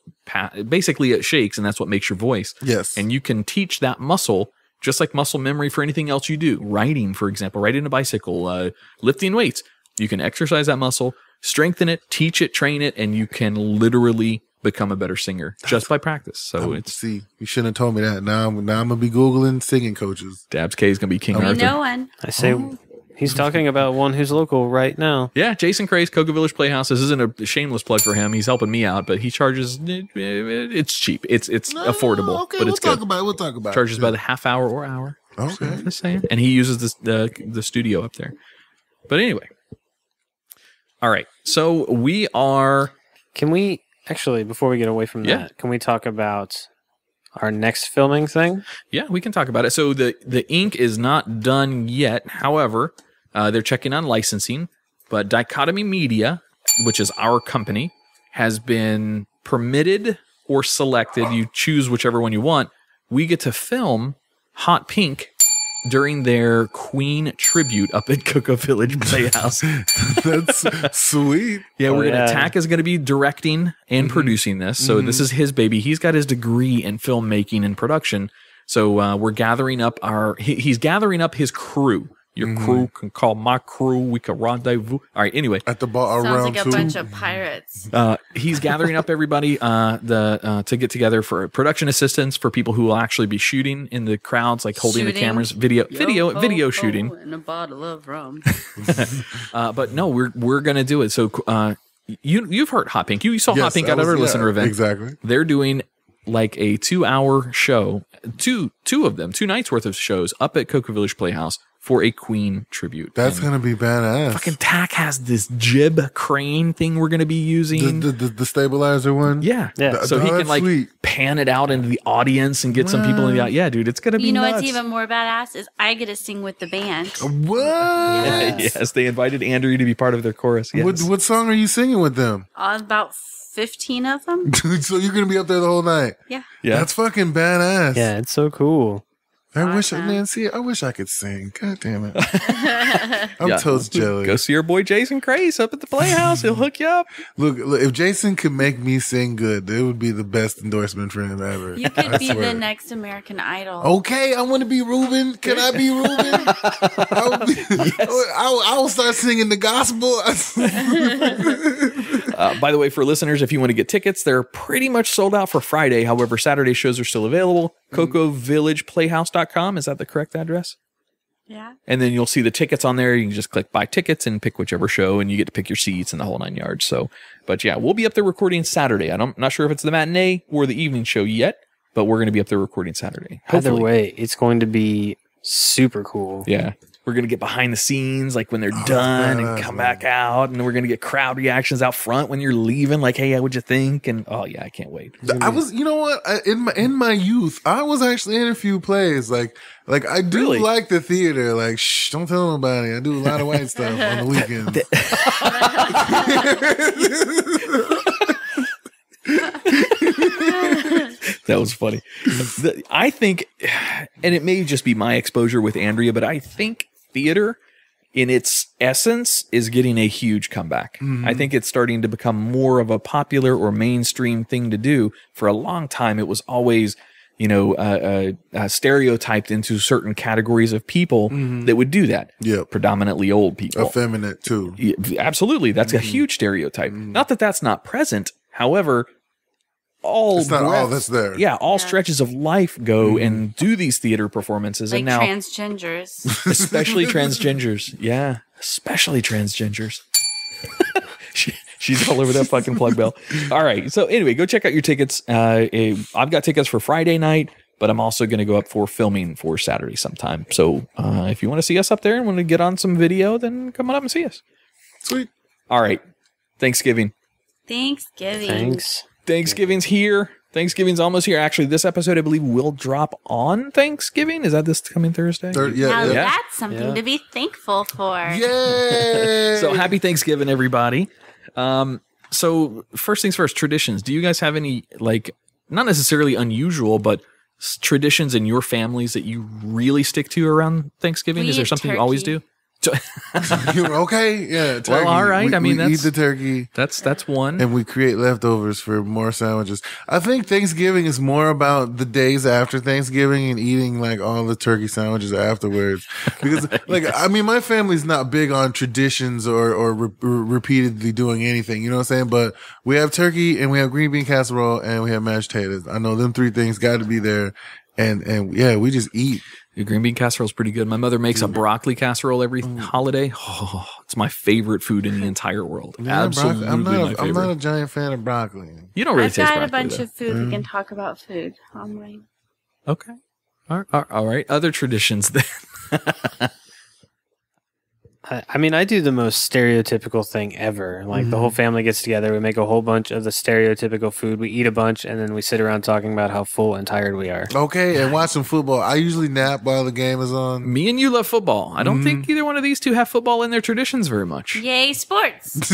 Basically, it shakes, and that's what makes your voice. Yes, and you can teach that muscle just like muscle memory for anything else you do. Riding, for example, riding a bicycle, lifting weights. You can exercise that muscle, strengthen it, teach it, train it, and you can literally become a better singer just by practice. So you shouldn't have told me that. Now I'm gonna be googling singing coaches. Dabbz Kay is gonna be King Arthur. No one. I say he's talking about one who's local right now. Yeah, Jason Crace, Cocoa Village Playhouse. This isn't a shameless plug for him. He's helping me out, but he charges. It's cheap. It's affordable. Okay, but we'll talk about it. Charges by the half hour or hour. Okay, the same. And he uses the studio up there. But anyway, all right. So we are. Can we? Actually, before we get away from that, can we talk about our next filming thing? Yeah, we can talk about it. So the ink is not done yet. However, they're checking on licensing. But Dichotomy Media, which is our company, has been permitted or selected. You choose whichever one you want. We get to film Hot Pink during their Queen tribute up at Cocoa Village Playhouse. That's sweet. Yeah, Tach is going to be directing and producing this. So this is his baby. He's got his degree in filmmaking and production. So we're gathering up he's gathering up his crew. Your crew can call my crew. We can rendezvous. All right, anyway. At the bar around sounds like a bunch of pirates. He's gathering up everybody to get together for production assistance for people who will actually be shooting in the crowds, like holding the cameras, video shooting. And a bottle of rum. But no, we're going to do it. So you've heard Hot Pink. You saw Hot Pink at our listener event. Exactly. They're doing like a 2-hour show, two of them, 2 nights worth of shows up at Cocoa Village Playhouse for a Queen tribute. That's going to be badass. Fucking Tach has this jib crane thing we're going to be using. The stabilizer one? Yeah. So he can like pan it out into the audience and get some people in the audience. Yeah, dude, it's going to be nuts. What's even more badass is I get to sing with the band. What? Yes, yes, they invited Andrea to be part of their chorus. Yes. What song are you singing with them? About 15 of them. Dude, so you're going to be up there the whole night? Yeah. That's fucking badass. Yeah, it's so cool. I wish I could sing. God damn it. I'm toast jelly. Go see your boy Jason Craze up at the Playhouse. He'll hook you up. Look, if Jason could make me sing good, it would be the best endorsement for him ever. You could be the next American Idol. Okay, I want to be Reuben. Can I be Reuben? I'll start singing the gospel. By the way, for listeners, if you want to get tickets, they're pretty much sold out for Friday. However, Saturday shows are still available. CocoaVillagePlayhouse.com. Is that the correct address? Yeah. And then you'll see the tickets on there. You can just click buy tickets and pick whichever show, and you get to pick your seats and the whole 9 yards. So, but yeah, we'll be up there recording Saturday. I'm not sure if it's the matinee or the evening show yet, but we're going to be up there recording Saturday. Hopefully. Either way, it's going to be super cool. Yeah. We're going to get behind the scenes, like when they're done and come back out. And we're going to get crowd reactions out front when you're leaving. Like, hey, what'd you think? And oh, yeah, I can't wait. You know what? In my youth, I was actually in a few plays. Like I do like the theater. Like, shh, don't tell nobody. I do a lot of white stuff on the weekends. That was funny. I think, and it may just be my exposure with Andrea, but I think theater in its essence is getting a huge comeback. Mm-hmm. I think it's starting to become more of a popular or mainstream thing to do. For a long time, it was always, you know, stereotyped into certain categories of people that would do that. Yeah. Predominantly old people. Effeminate too. Yeah, absolutely. That's a huge stereotype. Mm-hmm. Not that that's not present. However, all that's there. Yeah, stretches of life go and do these theater performances, like, and now transgenders, especially transgenders. Yeah, especially transgenders. She's all over that fucking plug bell. All right. So anyway, go check out your tickets. I've got tickets for Friday night, but I'm also going to go up for filming for Saturday sometime. So if you want to see us up there and want to get on some video, then come on up and see us. Sweet. All right. Thanksgiving's here. Thanksgiving's almost here. Actually, this episode, I believe, will drop on Thanksgiving. Is that this coming Thursday? Yeah. That's something to be thankful for. Yay! So happy Thanksgiving, everybody. So first things first, traditions. Do you guys have any, like, not necessarily unusual, but traditions in your families that you really stick to around Thanksgiving? Is there something you always do? Okay. Yeah. Turkey. Well, all right. We eat the turkey. That's one. And we create leftovers for more sandwiches. I think Thanksgiving is more about the days after Thanksgiving and eating like all the turkey sandwiches afterwards. Because like, I mean, my family's not big on traditions or repeatedly doing anything. You know what I'm saying? But we have turkey and we have green bean casserole and we have mashed potatoes. I know them three things got to be there. And yeah, we just eat. Your green bean casserole is pretty good. My mother makes a broccoli casserole every holiday. Oh, it's my favorite food in the entire world. Absolutely. I'm not a giant fan of broccoli. You don't really taste broccoli. I've got a bunch of food. We can talk about food. Okay. All right. Other traditions then. I mean, I do the most stereotypical thing ever. Like the whole family gets together. We make a whole bunch of the stereotypical food. We eat a bunch, and then we sit around talking about how full and tired we are. Okay, and watch some football. I usually nap while the game is on. Me and you love football. I don't think either one of these two have football in their traditions very much. Yay, sports.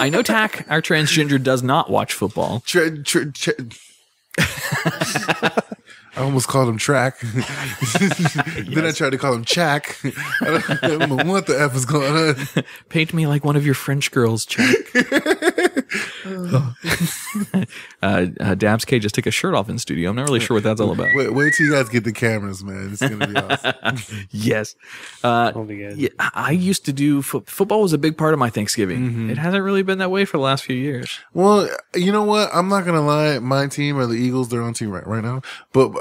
I know Tach, our transgender, does not watch football. I almost called him Track. Then I tried to call him Chack. I don't know what the F is going on. Paint me like one of your French girls, Chack. Dabbz Kay just took a shirt off in studio. I'm not really sure what that's all about. Wait till you guys get the cameras, man. It's going to be awesome. Yes. Yeah, I used to do football was a big part of my Thanksgiving. It hasn't really been that way for the last few years. Well, you know what? I'm not going to lie. My team are the Eagles. They're on team right now. But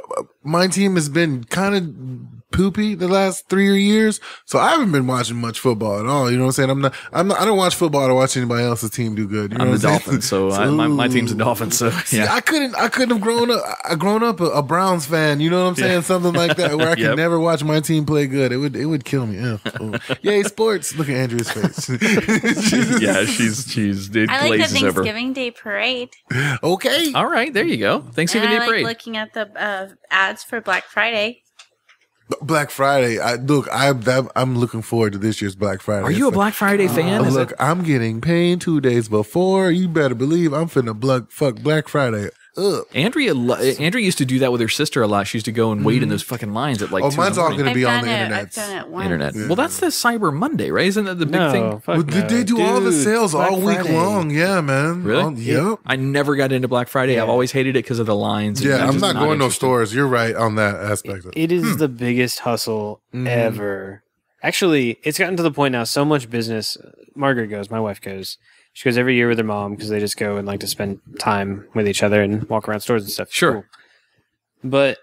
my team has been kind of poopy the last 3 years. So I haven't been watching much football at all. You know what I'm saying? I don't watch football to watch anybody else's team do good. You know I'm the Dolphins. So my team's the Dolphins. So yeah. See, I couldn't have grown up. I grown up a Browns fan. You know what I'm saying? Yeah. Something like that where I could never watch my team play good. It would kill me. Yeah. Oh. Yay sports. Look at Andrea's face. Yeah. She's it I like the Thanksgiving over. Day parade. Okay. All right. There you go. Thanksgiving Day parade. Looking at the ads for Black Friday. Black Friday. I'm looking forward to this year's Black Friday. Are you a Black Friday fan? Look, I'm getting paid 2 days before. You better believe I'm finna fuck Black Friday. Ugh. Andrea used to do that with her sister a lot. She used to go and wait in those fucking lines at like. Oh, mine's all going to be on the internet. I've done it once. Internet. Yeah. Well, that's the Cyber Monday, right? Isn't that the big thing? Well, they do all the sales Black all week Friday. Long. Yeah, man. Really? Yep. I never got into Black Friday. Yeah. I've always hated it because of the lines. Yeah, I'm not going to no stores. You're right on that aspect. It is the biggest hustle ever. Actually, it's gotten to the point now. So much business. Margaret goes. My wife goes. She goes every year with her mom because they just go and like to spend time with each other and walk around stores and stuff. Sure. Cool. But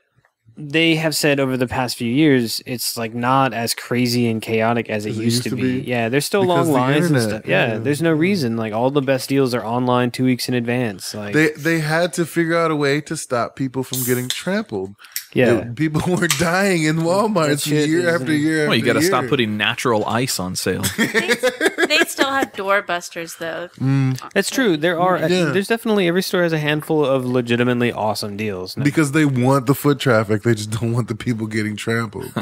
they have said over the past few years, it's like not as crazy and chaotic as it used to be. Yeah, there's still long lines and stuff. Yeah, there's no reason. Like all the best deals are online 2 weeks in advance. Like they had to figure out a way to stop people from getting trampled. Yeah, dude, people were dying in Walmart year after year. Well, you got to stop putting natural ice on sale. They still have doorbusters, though. That's true. There are. There's definitely every store has a handful of legitimately awesome deals now. Because they want the foot traffic. They just don't want the people getting trampled.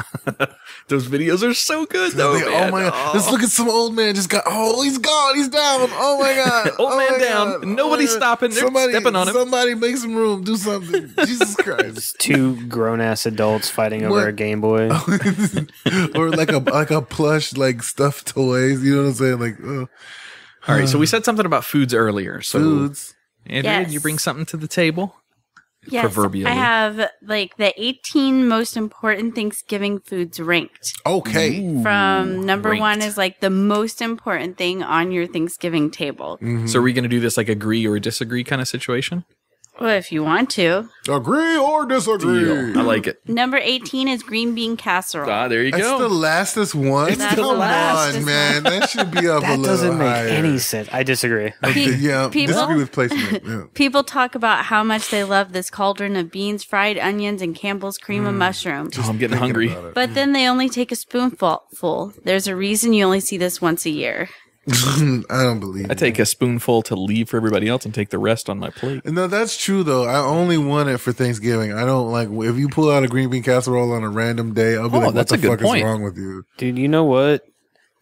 Those videos are so good, though. Oh my God! Let's look at some old man just got. Oh, he's gone. He's down. Oh my God! old man down. Nobody's stopping. They're stepping on him. Somebody make some room. Do something. Jesus Christ! It's too good. Grown-ass adults fighting over a Game Boy, or like a plush like stuffed toys. You know what I'm saying? Like, all right. So we said something about foods earlier. So, Andrea, did you bring something to the table? Yes, proverbially. I have like the 18 most important Thanksgiving foods ranked. Okay. From number one is like the most important thing on your Thanksgiving table. Mm-hmm. So are we going to do this like agree or disagree kind of situation? Well, if you want to. Agree or disagree. Deal. I like it. Number 18 is green bean casserole. Ah, there you go. That's the lastest one? Come on, man. That should be up a little higher. That doesn't make any sense. I disagree. Disagree with placement. Yeah. People talk about how much they love this cauldron of beans, fried onions, and Campbell's cream of mushrooms. I'm getting hungry. But then they only take a spoonful. There's a reason you only see this once a year. I don't believe it. I take a spoonful to leave for everybody else and take the rest on my plate. No, that's true, though. I only want it for Thanksgiving. I don't like if you pull out a green bean casserole on a random day, I'll be like, what the fuck is wrong with you? Dude, you know what?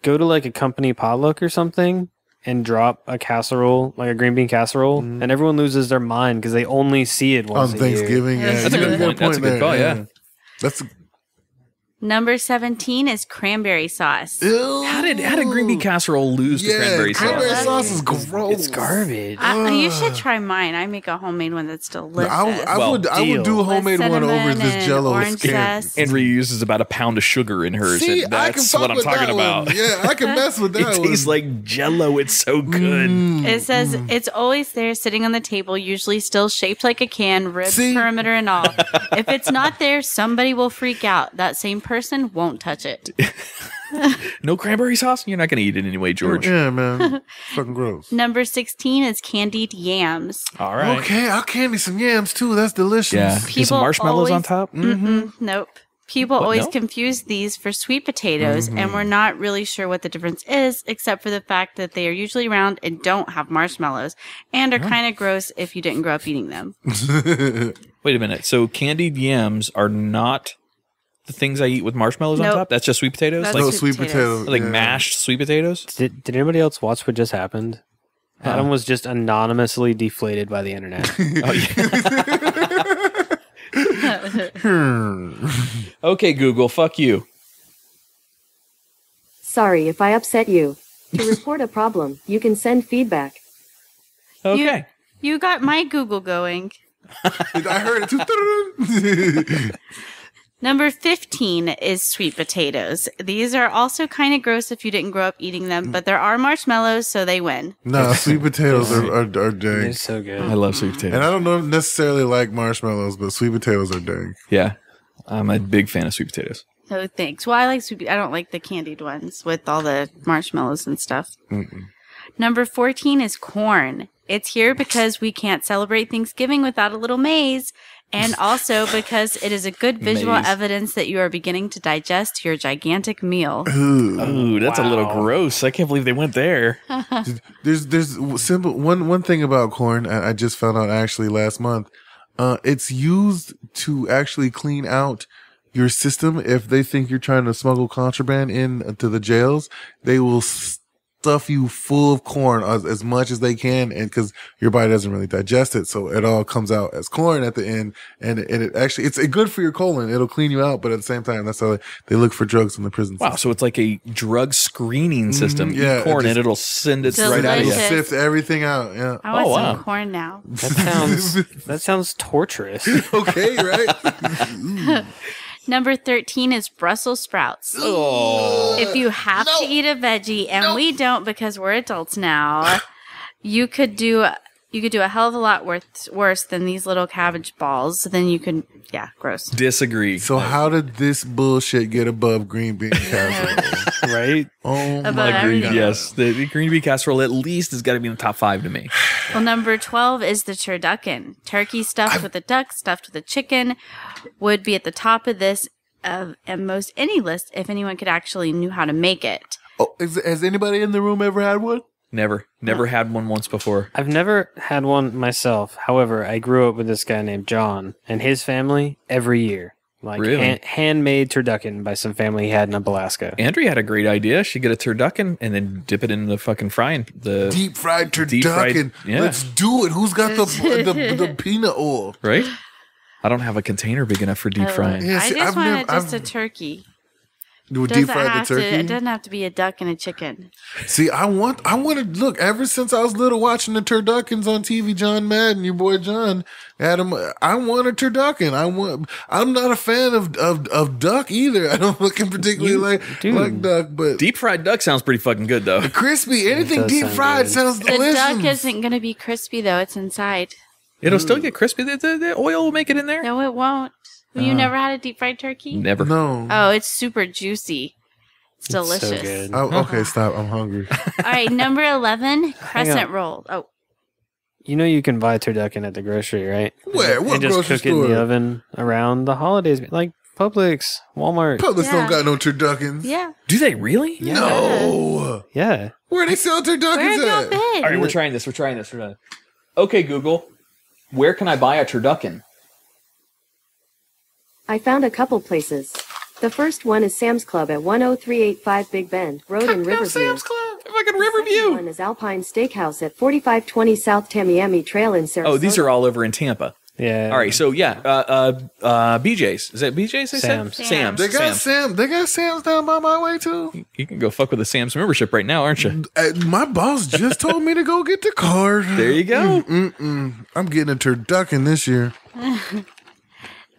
Go to like a company potluck or something and drop a casserole, like a green bean casserole, and everyone loses their mind because they only see it once on Thanksgiving. Yeah. That's a good point. That's a good call, yeah. That's Number 17 is cranberry sauce. Ew. How did green bean casserole lose to cranberry sauce? Cranberry sauce is gross. It's garbage. You should try mine. I make a homemade one that's delicious. I would do a homemade one over this Jell-O and reuses about a pound of sugar in hers. See, that's what I'm talking about. Yeah, I can mess with that one. It tastes like Jell-O. It's so good. It says it's always there sitting on the table, usually still shaped like a can, ribs, perimeter, and all. If it's not there, somebody will freak out. That same person won't touch it. No cranberry sauce? You're not going to eat it anyway, George. Yeah, man. Fucking gross. Number 16 is candied yams. All right. Okay, I'll candy some yams, too. That's delicious. Yeah. Is some marshmallows on top? Nope. People always confuse these for sweet potatoes, and we're not really sure what the difference is, except for the fact that they are usually round and don't have marshmallows, and are kind of gross if you didn't grow up eating them. Wait a minute. So candied yams are not... The things I eat with marshmallows on top? That's just sweet potatoes? That's like sweet potatoes. Like mashed sweet potatoes? Did anybody else watch what just happened? Adam was just anonymously deflated by the internet. Okay, Google, fuck you. Sorry if I upset you. To report a problem, you can send feedback. Okay. You got my Google going. I heard it too. Number 15 is sweet potatoes. These are also kind of gross if you didn't grow up eating them, but there are marshmallows, so they win. No, sweet potatoes are dang. They're so good. I love sweet potatoes. And I don't necessarily like marshmallows, but sweet potatoes are dang. Yeah, I'm a big fan of sweet potatoes. No thanks. Well, I like sweet. I don't like the candied ones with all the marshmallows and stuff. Mm-mm. Number 14 is corn. It's here because we can't celebrate Thanksgiving without a little maize, and also because it is a good visual evidence that you are beginning to digest your gigantic meal. Ooh, that's a little gross. I can't believe they went there. There's simple one thing about corn I just found out actually last month. It's used to actually clean out your system. If they think you're trying to smuggle contraband in to the jails, they will stuff you full of corn as much as they can, and because your body doesn't really digest it, so it all comes out as corn at the end, and it actually it's good for your colon. It'll clean you out, but at the same time, that's how they look for drugs in the prison system. Wow, so it's like a drug screening system. Yeah, eat corn, and it'll send it right out. It'll sift everything out. Yeah. I want some corn now. That sounds torturous. Okay, right? Number 13 is Brussels sprouts. Oh, if you have to eat a veggie, and we don't because we're adults now, you could do a hell of a lot worse than these little cabbage balls. So then you could, gross. Disagree. So how did this bullshit get above green bean casserole? Right? Oh my goodness. Yes, the green bean casserole at least has got to be in the top 5 to me. Well, number 12 is the turducken. Turkey stuffed with a duck, stuffed with a chicken, would be at the top of this and most any list if anyone could actually knew how to make it. Oh, has anybody in the room ever had one? Never had one once before. I've never had one myself. However, I grew up with this guy named John and his family every year. Like really? Handmade turducken by some family he had in Alaska. Andrea had a great idea. She'd get a turducken and then dip it in the fucking frying. The deep fried turducken. Let's do it. Who's got the peanut oil? Right? I don't have a container big enough for deep frying. Yeah, see, I just wanted a turkey. Deep fry the turkey. It doesn't have to be a duck and a chicken. See, I want to look. Ever since I was little, watching the turduckens on TV, John Madden, your boy John, Adam. I want a turducken. I'm not a fan of duck either. I don't look particularly like duck, but deep fried duck sounds pretty fucking good though. Crispy, anything deep fried sounds delicious. The duck isn't going to be crispy though. It's inside. It'll still get crispy. The oil will make it in there. No, it won't. You never had a deep fried turkey? Never. No. Oh, it's super juicy. It's delicious. So good. Oh, okay, stop. I'm hungry. All right, number 11, crescent roll. Oh. You know you can buy turducken at the grocery, right? Where? What grocery store? And just cook it in the oven around the holidays. Like Publix, Walmart. Publix don't got no turduckens. Yeah. Do they really? Yeah. No. Yeah. Where do they sell turduckens at? All right, we're trying this. Okay, Google, where can I buy a turducken? I found a couple places. The first one is Sam's Club at 10385 Big Bend Road in Riverview. Sam's Club, fucking Riverview. The second one is Alpine Steakhouse at 4520 South Tamiami Trail in Sarasota. Oh, these are all over in Tampa. Yeah. All right, so BJ's. Is that BJ's? Sam's. They got Sam's. They got Sam's down by my way too. You can go fuck with a Sam's membership right now, aren't you? My boss just told me to go get the card. There you go. I'm getting a turducken this year.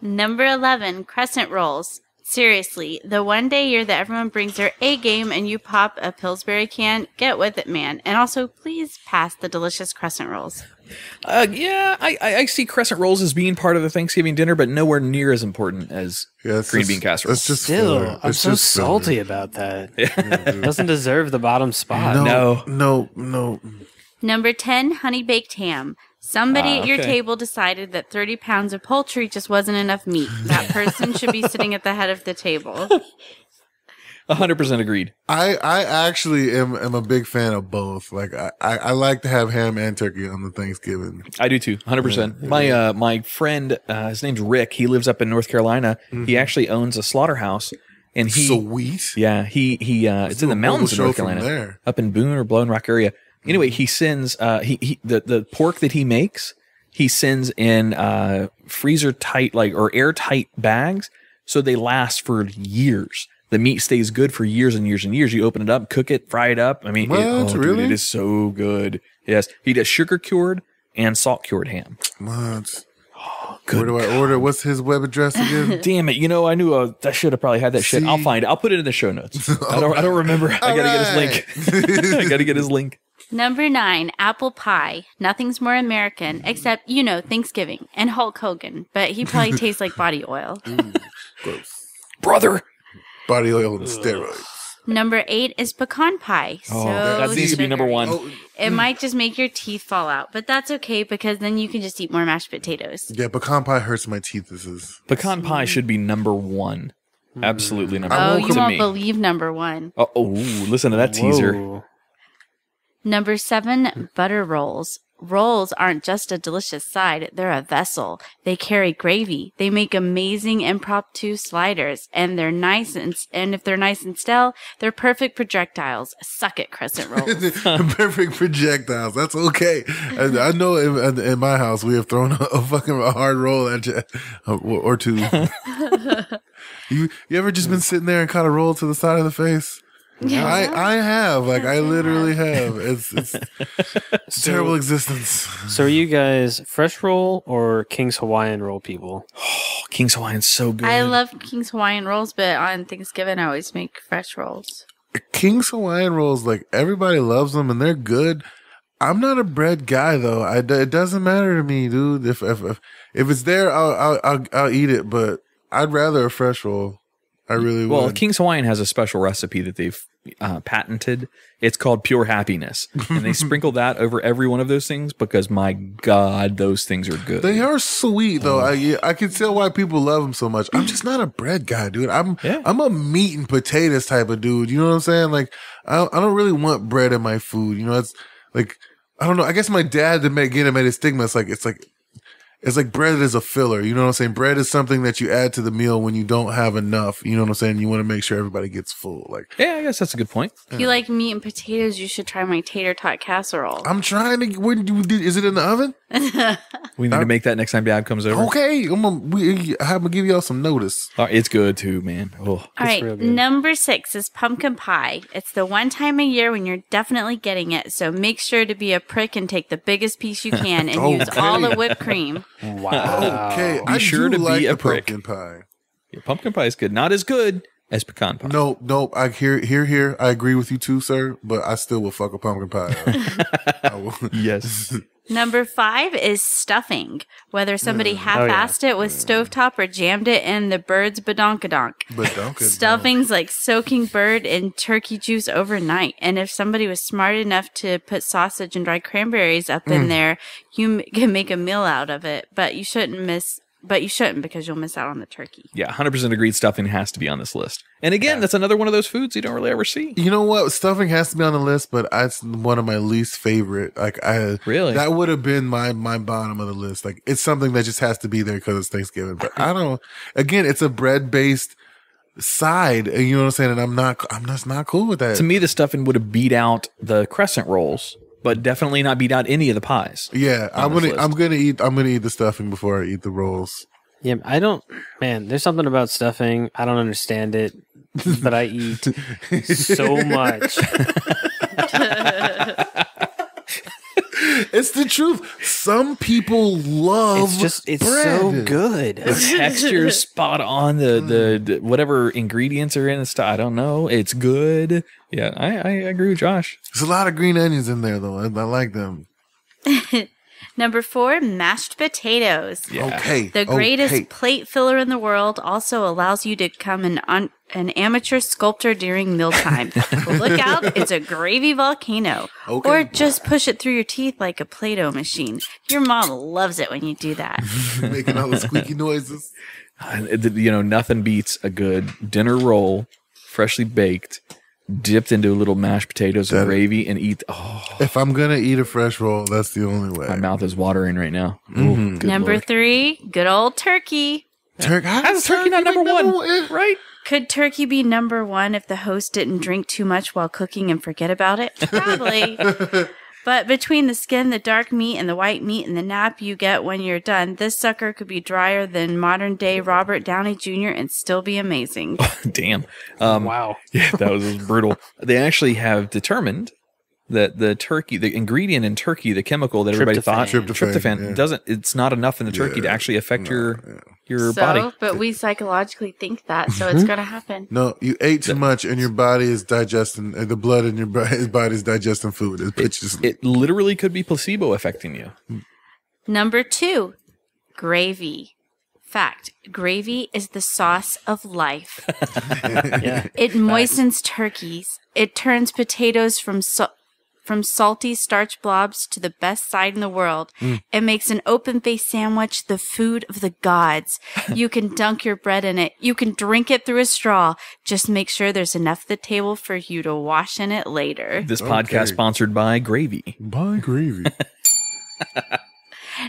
Number 11, crescent rolls. Seriously, the one day year that everyone brings their A game and you pop a Pillsbury can, get with it, man. And also, please pass the delicious crescent rolls. I see crescent rolls as being part of the Thanksgiving dinner, but nowhere near as important as green bean casserole. That's just still, I'm so salty about that. It doesn't deserve the bottom spot. No. Number 10, honey baked ham. Somebody at your table decided that 30 pounds of poultry just wasn't enough meat. That person should be sitting at the head of the table. 100% agreed. I actually am a big fan of both. Like I like to have ham and turkey on the Thanksgiving. I do too, 100%. Yeah. My friend, his name's Rick. He lives up in North Carolina. Mm-hmm. He actually owns a slaughterhouse. And sweet. Yeah, it's in the mountains of North Carolina, there. Up in Boone or Blowing Rock area. Anyway, he sends the pork that he makes. He sends in freezer tight or airtight bags, so they last for years. The meat stays good for years and years and years. You open it up, cook it, fry it up. I mean, really? Dude, it is so good. Yes, he does sugar cured and salt cured ham. What? Oh, good. Where do I order? What's his web address again? Damn it! You know, I knew I should have probably had that shit. I'll find it. I'll put it in the show notes. I don't remember. I gotta get his link. Number 9, apple pie. Nothing's more American, except, Thanksgiving and Hulk Hogan, but he probably tastes like body oil. Gross. Brother. Body oil and steroids. Number 8 is pecan pie. Oh, so that needs to be number 1. Oh. It might just make your teeth fall out, but that's okay because then you can just eat more mashed potatoes. Yeah, pecan pie hurts my teeth. Pecan pie should be number 1. Absolutely number 1. Oh, you won't believe number 1. Oh, listen to that teaser. Number 7, butter rolls. Rolls aren't just a delicious side, they're a vessel. They carry gravy. They make amazing impromptu sliders, and they're nice and if they're nice and stale, they're perfect projectiles. Suck it, crescent rolls. Perfect projectiles. That's okay. I know in my house we have thrown a fucking hard roll at you or two. You ever just been sitting there and caught a roll to the side of the face? Yeah. I have. Like, I literally have. It's a terrible existence. So are you guys fresh roll or King's Hawaiian roll people? Oh, King's Hawaiian's so good. I love King's Hawaiian rolls, but on Thanksgiving, I always make fresh rolls. King's Hawaiian rolls, like, everybody loves them, and they're good. I'm not a bread guy, though. It doesn't matter to me, dude. If it's there, I'll eat it, but I'd rather a fresh roll. I really would. Well, King's Hawaiian has a special recipe that they've patented. It's called Pure Happiness. And they sprinkle that over every one of those things because, my God, those things are good. They are sweet, though. I can tell why people love them so much. I'm just not a bread guy, dude. I'm a meat and potatoes type of dude. You know what I'm saying? Like, I don't really want bread in my food. You know, it's like, I don't know. I guess my dad, again, made a stigma. It's like bread is a filler. You know what I'm saying? Bread is something that you add to the meal when you don't have enough. You know what I'm saying? You want to make sure everybody gets full. Like, yeah, I guess that's a good point. If you like meat and potatoes, you should try my tater tot casserole. I'm trying to. Is it in the oven? We need to make that next time Dad comes over. Okay. I'm gonna give y'all some notice. All right, it's good too, man. Oh, all right. Number 6 is pumpkin pie. It's the one time a year when you're definitely getting it. So make sure to be a prick and take the biggest piece you can and use all the whipped cream. Wow. Okay. Be sure to be a prick. Pumpkin pie. Yeah, pumpkin pie is good. Not as good as pecan pie. Nope. I hear. I agree with you too, sir. But I still will fuck a pumpkin pie. Yes. Number 5 is stuffing. Whether somebody half-assed it with stovetop or jammed it in the bird's badonkadonk. Stuffing's like soaking bird in turkey juice overnight. And if somebody was smart enough to put sausage and dried cranberries up in there, you can make a meal out of it. But you shouldn't because you'll miss out on the turkey. Yeah, 100% agreed. Stuffing has to be on this list. And again, that's another one of those foods you don't really ever see. You know what? Stuffing has to be on the list, but it's one of my least favorite. Like, really? That would have been my bottom of the list. Like, it's something that just has to be there because it's Thanksgiving. But I don't. Again, it's a bread-based side. You know what I'm saying? And I'm just not cool with that. To me, the stuffing would have beat out the crescent rolls. But definitely not beat out any of the pies. Yeah, I'm gonna eat the stuffing before I eat the rolls. Yeah, there's something about stuffing. I don't understand it, but I eat so much. It's the truth. Some people love it's bread. So good. The texture is spot on. The whatever ingredients are in it, I don't know. It's good. Yeah, I agree with Josh. There's a lot of green onions in there, though. I like them. Number 4, mashed potatoes. Yeah. Okay. The greatest plate filler in the world also allows you to become an amateur sculptor during mealtime. Look out, it's a gravy volcano. Okay. Or just push it through your teeth like a Play-Doh machine. Your mom loves it when you do that. Making all the squeaky noises. You know, nothing beats a good dinner roll, freshly baked, dipped into a little mashed potatoes and gravy and eat. Oh. If I'm going to eat a fresh roll, that's the only way. My mouth is watering right now. Mm-hmm. Number 3, good old turkey. How's turkey not number one? Right? Could turkey be number 1 if the host didn't drink too much while cooking and forget about it? Probably. But between the skin, the dark meat, and the white meat, and the nap you get when you're done, this sucker could be drier than modern-day Robert Downey Jr. and still be amazing. Damn. Wow. Yeah, that was brutal. They actually have determined that the ingredient in turkey, the chemical that everybody thought, tryptophan, it's not enough in the turkey to actually affect your body. But we psychologically think that, so it's going to happen. No, you ate too much, and your body is digesting the blood in your body is digesting food. It literally could be placebo affecting you. Number 2, gravy. fact, gravy is the sauce of life. Yeah. It moistens turkeys. It turns potatoes from salty starch blobs to the best side in the world. It makes an open-faced sandwich the food of the gods. You can dunk your bread in it. You can drink it through a straw. Just make sure there's enough at the table for you to wash in it later. This podcast sponsored by Gravy. By Gravy.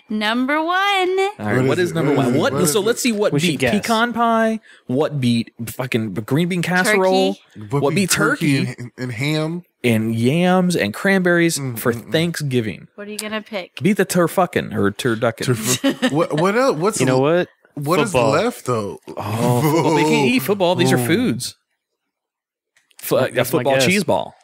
Number one. All right, what is number one? What? So let's see what beat pecan pie. What beat fucking green bean casserole? What beat turkey and ham? And yams and cranberries for Thanksgiving. What are you gonna pick? Beat the turfuckin or turducken. What else? What's what is left though? Oh, well, they can't eat football. These are foods. A football cheese ball.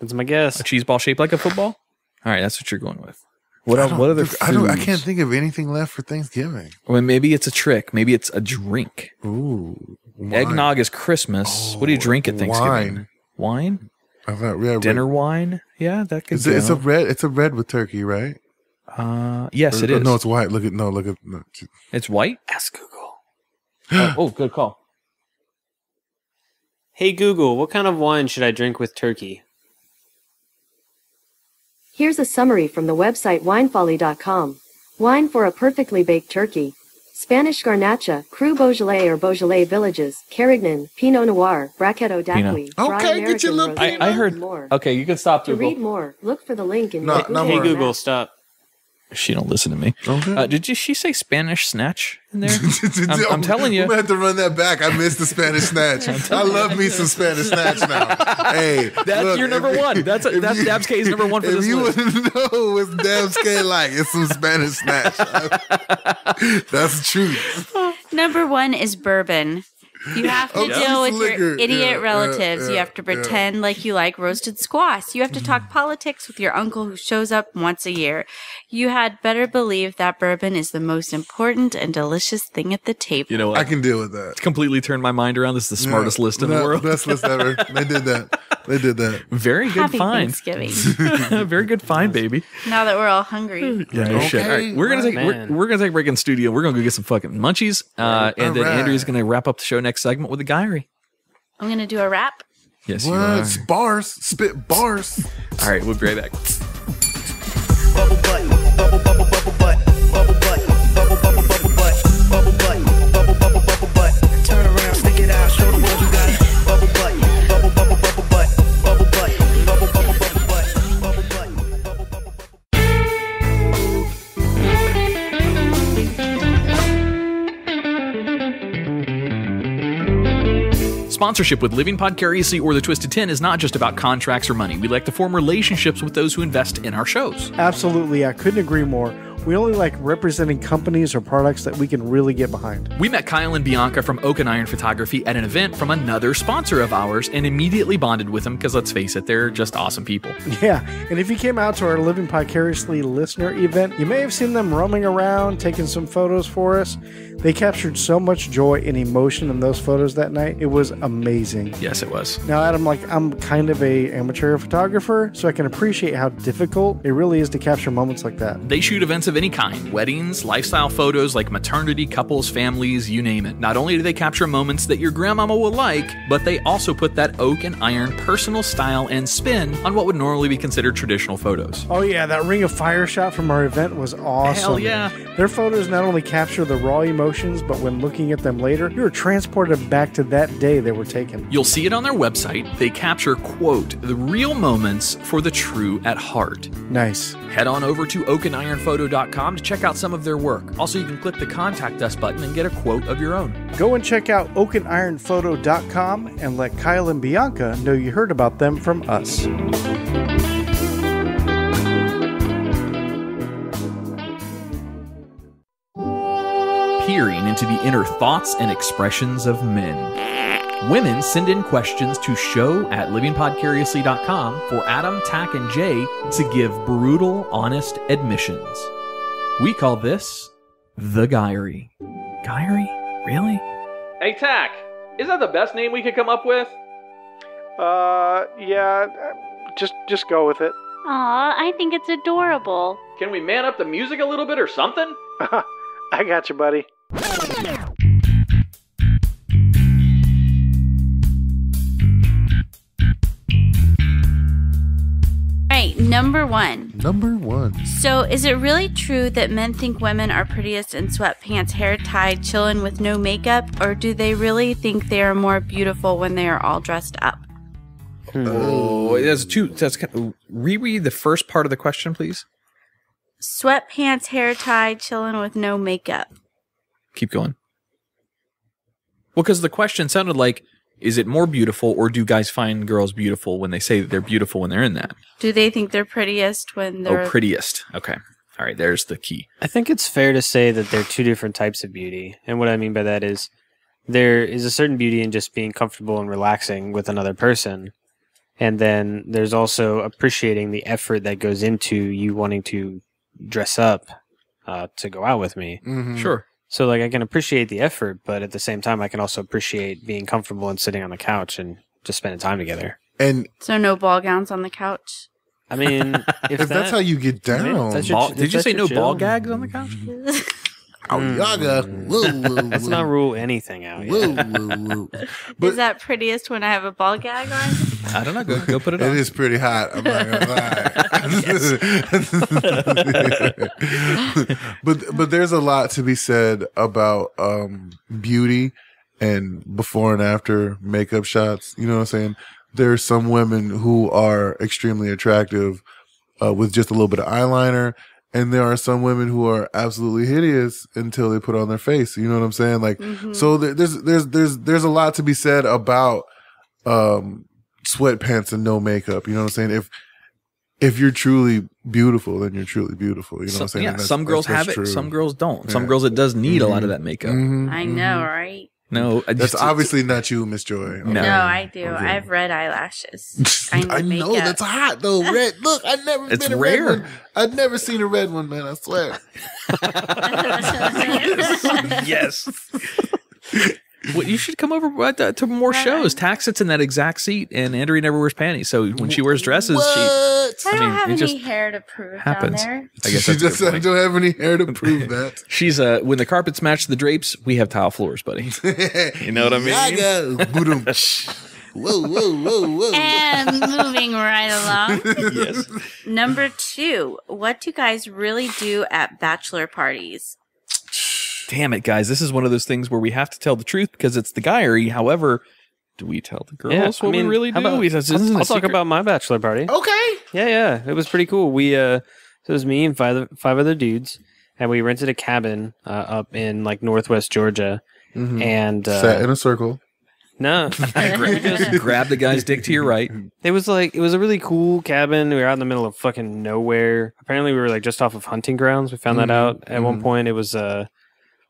That's my guess. A cheese ball shaped like a football. All right, that's what you're going with. What else? What other foods? I can't think of anything left for Thanksgiving. Well, maybe it's a trick. Maybe it's a drink. Ooh, wine. Eggnog is Christmas. What do you drink at Thanksgiving? Wine. I thought, yeah, dinner wine, yeah, that could. It's a red. It's a red with turkey, right? Yes, it is. No, it's white. Look at no. It's white. Ask Google. Oh, good call. Hey Google, what kind of wine should I drink with turkey? Here's a summary from the website winefolly.com. Wine for a perfectly baked turkey: Spanish Garnacha, Cru Beaujolais or Beaujolais Villages, Carignan, Pinot Noir, Bracchetto d'Acqui. Okay, get your little Pinot. I heard. More. Okay, you can stop. Google. To read more, look for the link in your Google. Hey, Google, stop. She don't listen to me. Okay. Did she say Spanish snatch in there? I'm telling you. I'm going to have to run that back. I missed the Spanish snatch. I love me some Spanish snatch now. Hey, that's look, your number one. That's Dabbz Kay's number one for this list. If you wouldn't know, it's Dabbz Kay like. It's some Spanish snatch. That's the truth. Number one is bourbon. You have to deal with your idiot relatives. You have to pretend like you like roasted squash. You have to talk politics with your uncle who shows up once a year. You had better believe that bourbon is the most important and delicious thing at the table. You know what? I can deal with that. It's completely turned my mind around. This is the smartest list in the world. Best list ever. They did that. They did that. Very good find. Happy Thanksgiving. Very good find, baby. Now that we're all hungry. Yeah, no shit. All right, we're gonna take a break in the studio. We're gonna go get some fucking munchies, and then Andrea's gonna wrap up the show next segment with a diary. I'm gonna do a rap. Yes, you are. Bars, spit bars. All right, we'll be right back. Bubble butt, bubble bubble bubble butt, bubble butt, bubble bubble bubble butt, bubble butt, bubble bubble bubble butt. Turn around, stick it out, show the world you got it. Bubble butt. Sponsorship with Living Podcariously or the Twisted Ten is not just about contracts or money. We like to form relationships with those who invest in our shows. Absolutely. I couldn't agree more. We only like representing companies or products that we can really get behind. We met Kyle and Bianca from Oak and Iron Photography at an event from another sponsor of ours and immediately bonded with them because, let's face it, they're just awesome people. Yeah, and if you came out to our Living Podcariously listener event, you may have seen them roaming around, taking some photos for us. They captured so much joy and emotion in those photos that night. It was amazing. Yes, it was. Now, Adam, I'm kind of an amateur photographer, so I can appreciate how difficult it really is to capture moments like that. They shoot events of any kind: weddings, lifestyle photos like maternity, couples, families, you name it. Not only do they capture moments that your grandmama will like, but they also put that Oak and Iron personal style and spin on what would normally be considered traditional photos. Oh yeah, that ring of fire shot from our event was awesome. Hell yeah. Their photos not only capture the raw emotion, but when looking at them later, you are transported back to that day they were taken. You'll see it on their website. They capture, quote, the real moments for the true at heart. Nice. Head on over to oakandironphoto.com to check out some of their work. Also, you can click the Contact Us button and get a quote of your own. Go and check out oakandironphoto.com and let Kyle and Bianca know you heard about them from us. Peering into the inner thoughts and expressions of men. Women send in questions to show@livingpodcariously.com for Adam, Tach, and Jay to give brutal, honest admissions. We call this the Gyrie. Gyrie? Really? Hey, Tach, is that the best name we could come up with? Yeah, just go with it. Aw, I think it's adorable. Can we man up the music a little bit or something? I got you, buddy. Number one. So is it really true that men think women are prettiest in sweatpants, hair tied, chilling with no makeup? Or do they really think they are more beautiful when they are all dressed up? Oh, reread the first part of the question, please. Sweatpants, hair tied, chilling with no makeup. Keep going. Well, because the question sounded like, is it more beautiful, or do guys find girls beautiful when they say that they're beautiful when they're in that? Do they think they're prettiest when they're... Oh, prettiest. Okay. All right. There's the key. I think it's fair to say that there are two different types of beauty. And what I mean by that is there is a certain beauty in just being comfortable and relaxing with another person. And then there's also appreciating the effort that goes into you wanting to dress up to go out with me. Mm-hmm. Sure. So, like, I can appreciate the effort, but at the same time, I can also appreciate being comfortable and sitting on the couch and just spending time together. And so, no ball gowns on the couch? I mean, if that's how you get down. Did you say no ball gags on the couch? Let's not rule anything out. Is that prettiest when I have a ball gag on? I don't know. Go put it on. It is pretty hot. I'm not gonna lie. But there's a lot to be said about beauty and before and after makeup shots. You know what I'm saying? There are some women who are extremely attractive with just a little bit of eyeliner. And there are some women who are absolutely hideous until they put on their face. You know what I'm saying? Like, mm-hmm. So there's a lot to be said about sweatpants and no makeup. You know what I'm saying? If you're truly beautiful, then you're truly beautiful. You know what I'm saying? Yeah, some girls have it, some girls don't. Yeah. Some girls it does need a lot of that makeup. Mm-hmm, I know, right? No, that's obviously not you, Miss Joy. Okay. No, I do. Okay. I have red eyelashes. I know that's hot though. Red. Look, I've never been a rare. Red one. I've never seen a red one, man. I swear. Yes. Well, you should come over to more shows. Tach sits in that exact seat, and Andrea never wears panties. So when she wears dresses, I don't have any hair to prove down there. I guess I don't have any hair to prove that. She's when the carpets match the drapes, we have tile floors, buddy. You know what I mean? Whoa. And moving right along. Yes. Number two, what do guys really do at bachelor parties? Damn it, guys. This is one of those things where we have to tell the truth because it's the guy. However, do we tell the girls what we really do? I'll talk about my bachelor party. Okay. Yeah. It was pretty cool. We it was me and five other dudes, and we rented a cabin up in like northwest Georgia. Mm-hmm. And sat in a circle. No. Grab the guy's dick to your right. It was a really cool cabin. We were out in the middle of fucking nowhere. Apparently, we were like just off of hunting grounds. We found that out at one point. It was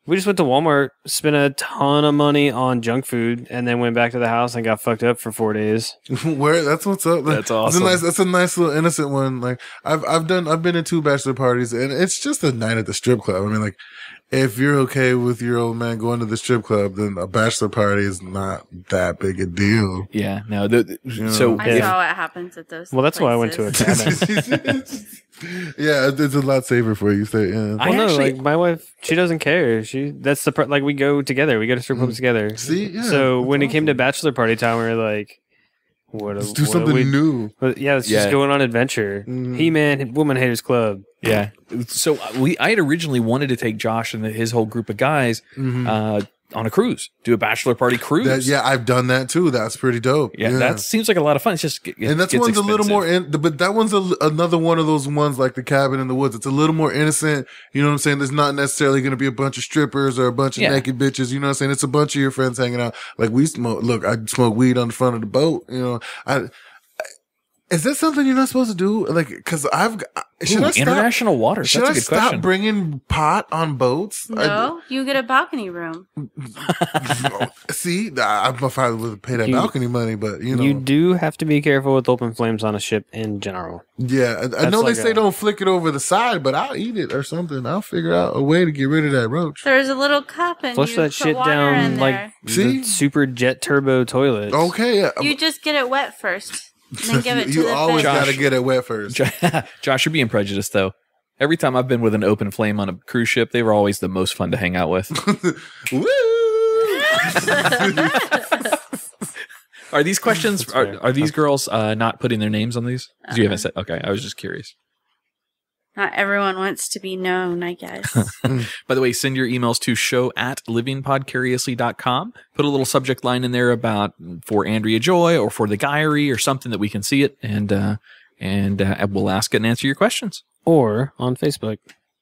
we just went to Walmart, spent a ton of money on junk food, and then went back to the house and got fucked up for 4 days. That's what's up. That's awesome. That's a nice little innocent one. Like I've been to two bachelor parties, and it's just a night at the strip club. I mean, like if you're okay with your old man going to the strip club, then a bachelor party is not that big a deal. Yeah, no. I saw what happens at those. Well, that's places. Why I went to a cabin. Yeah, it's a lot safer for you. So, yeah. Like my wife, she doesn't care. We go together. We go to strip clubs together. See, yeah, so when it came to bachelor party time, we were like, "Let's do something new." Yeah, it's just going on adventure. Mm. He-Man, Woman Haters Club. Yeah. So I had originally wanted to take Josh and his whole group of guys. Mm-hmm. On a cruise, do a bachelor party cruise. I've done that too. That's pretty dope. Yeah, that seems like a lot of fun. It's just and that's one's expensive. A little more, but that one's another one of those ones like the cabin in the woods. It's a little more innocent. You know what I'm saying? There's not necessarily going to be a bunch of strippers or a bunch of naked bitches. You know what I'm saying? It's a bunch of your friends hanging out. Like I smoke weed on the front of the boat. You know, is that something you're not supposed to do? Like, because international waters. Should I stop bringing pot on boats? No, you get a balcony room. See, I'm probably would pay that balcony money, but you know, you do have to be careful with open flames on a ship in general. Yeah, I know they say don't flick it over the side, but I'll eat it or something. I'll figure out a way to get rid of that roach. There's a little cup and flush that shit down like the super jet turbo toilet. Okay, you just get it wet first. Then give it to you always got to get it wet first. Josh, you're being prejudiced, though. Every time I've been with an open flame on a cruise ship, they were always the most fun to hang out with. Woo! Are these questions, are these girls not putting their names on these? You haven't said, okay, I was just curious. Not everyone wants to be known, I guess. By the way, send your emails to show@livingpodcariously.com. Put a little subject line in there about for Andrea Joy or for the diary or something that we can see it, and we'll ask it and answer your questions. Or on Facebook.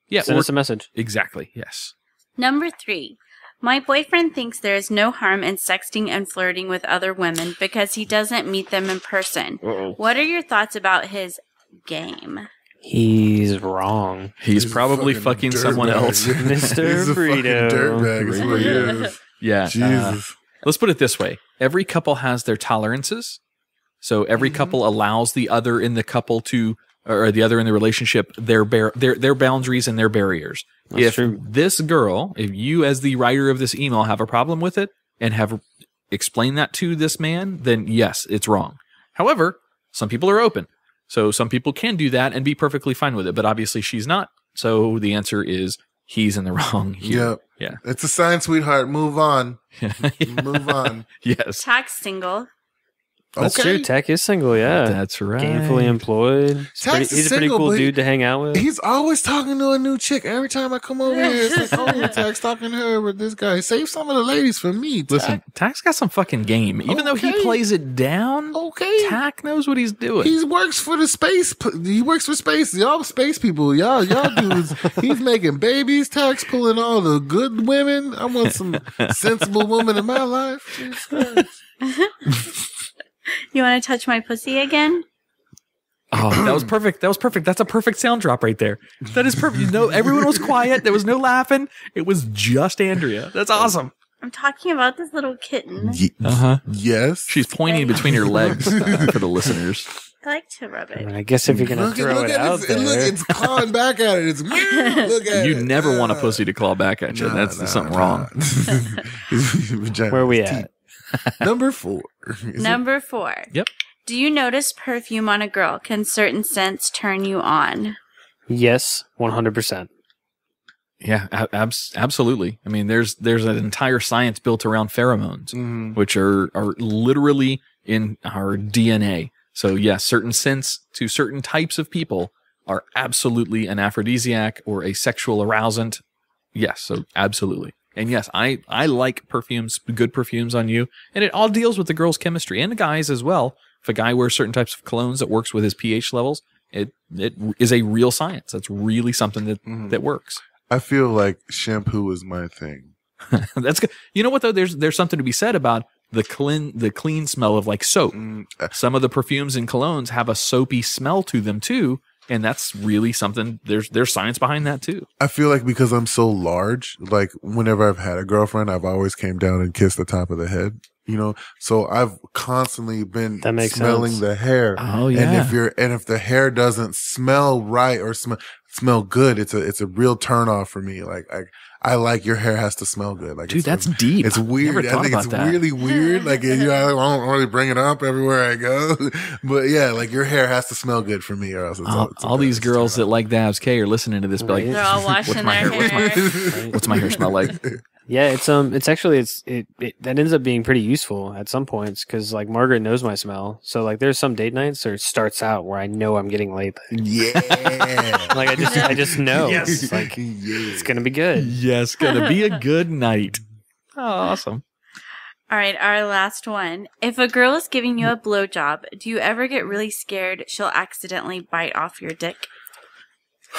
Yeah, send us a message. Exactly, yes. Number 3. My boyfriend thinks there is no harm in sexting and flirting with other women because he doesn't meet them in person. Uh-oh. What are your thoughts about his game? He's wrong. He's probably fucking someone else. Mr. Burrito. Dirtbag. Yeah. Jesus. Let's put it this way. Every couple has their tolerances. So every couple allows the other in the couple to, or the other in the relationship, their boundaries and their barriers. That's true. This girl, if you as the writer of this email have a problem with it and have explained that to this man, then yes, it's wrong. However, some people are open. So some people can do that and be perfectly fine with it, but obviously she's not. So the answer is he's in the wrong here. Yep. Yeah. It's a sign, sweetheart. Move on. Move on. Yes. Tach's single. That's true. Tach is single, yeah. That's right. Gainfully employed. He's a pretty cool dude to hang out with. He's always talking to a new chick. Every time I come over here, it's like, oh, Tach's talking to her with this guy. Save some of the ladies for me, Tach. Listen, Tach's got some fucking game. Even though he plays it down, Tach knows what he's doing. He works for the space. He works for space. Y'all space people. Y'all dudes. He's making babies. Tach's pulling all the good women. I want some sensible woman in my life. Jesus Christ. You want to touch my pussy again? Oh, that was perfect. That was perfect. That's a perfect sound drop right there. That is perfect. No, everyone was quiet. There was no laughing. It was just Andrea. That's awesome. I'm talking about this little kitten. Yes. She's pointing between her legs for the listeners. I like to rub it. I mean, I guess if you're going to throw it out there. Look, it's clawing back at it. It's look at you never want a pussy to claw back at you. That's something wrong. Where are we at? Number 4. Number 4. Yep. Do you notice perfume on a girl? Can certain scents turn you on? Yes, 100%. Yeah, absolutely. I mean, there's an entire science built around pheromones, which are literally in our DNA. So yes, certain scents to certain types of people are absolutely an aphrodisiac or a sexual arousant. Yes, so absolutely. And yes, I like perfumes, good perfumes on you. And it all deals with the girl's chemistry and the guys as well. If a guy wears certain types of colognes that works with his pH levels, it is a real science. That's really something that works. I feel like shampoo is my thing. That's good. You know what though? There's something to be said about the clean smell of like soap. Some of the perfumes and colognes have a soapy smell to them too. And that's really something. There's science behind that too. I feel like because I'm so large, like whenever I've had a girlfriend, I've always came down and kissed the top of the head. You know, so I've constantly been smelling the hair. Oh yeah. And if the hair doesn't smell right or smell good, it's a real turnoff for me. Like I like your hair has to smell good. Like, dude, that's deep. It's weird. I think it's really weird. Like, you know, I don't really bring it up everywhere I go, but yeah, like your hair has to smell good for me, or else it's all these girls that like Dabbz Kay are listening to this, but like, they're all washing their hair. What's my hair smell like? Yeah, it's actually that ends up being pretty useful at some points because like Margaret knows my smell, so like there's some date nights or it starts out where I know I'm getting late. Yeah, like I just know. Yes, like it's gonna be good. Yes, gonna be a good night. Oh, awesome. All right, our last one. If a girl is giving you a blowjob, do you ever get really scared she'll accidentally bite off your dick?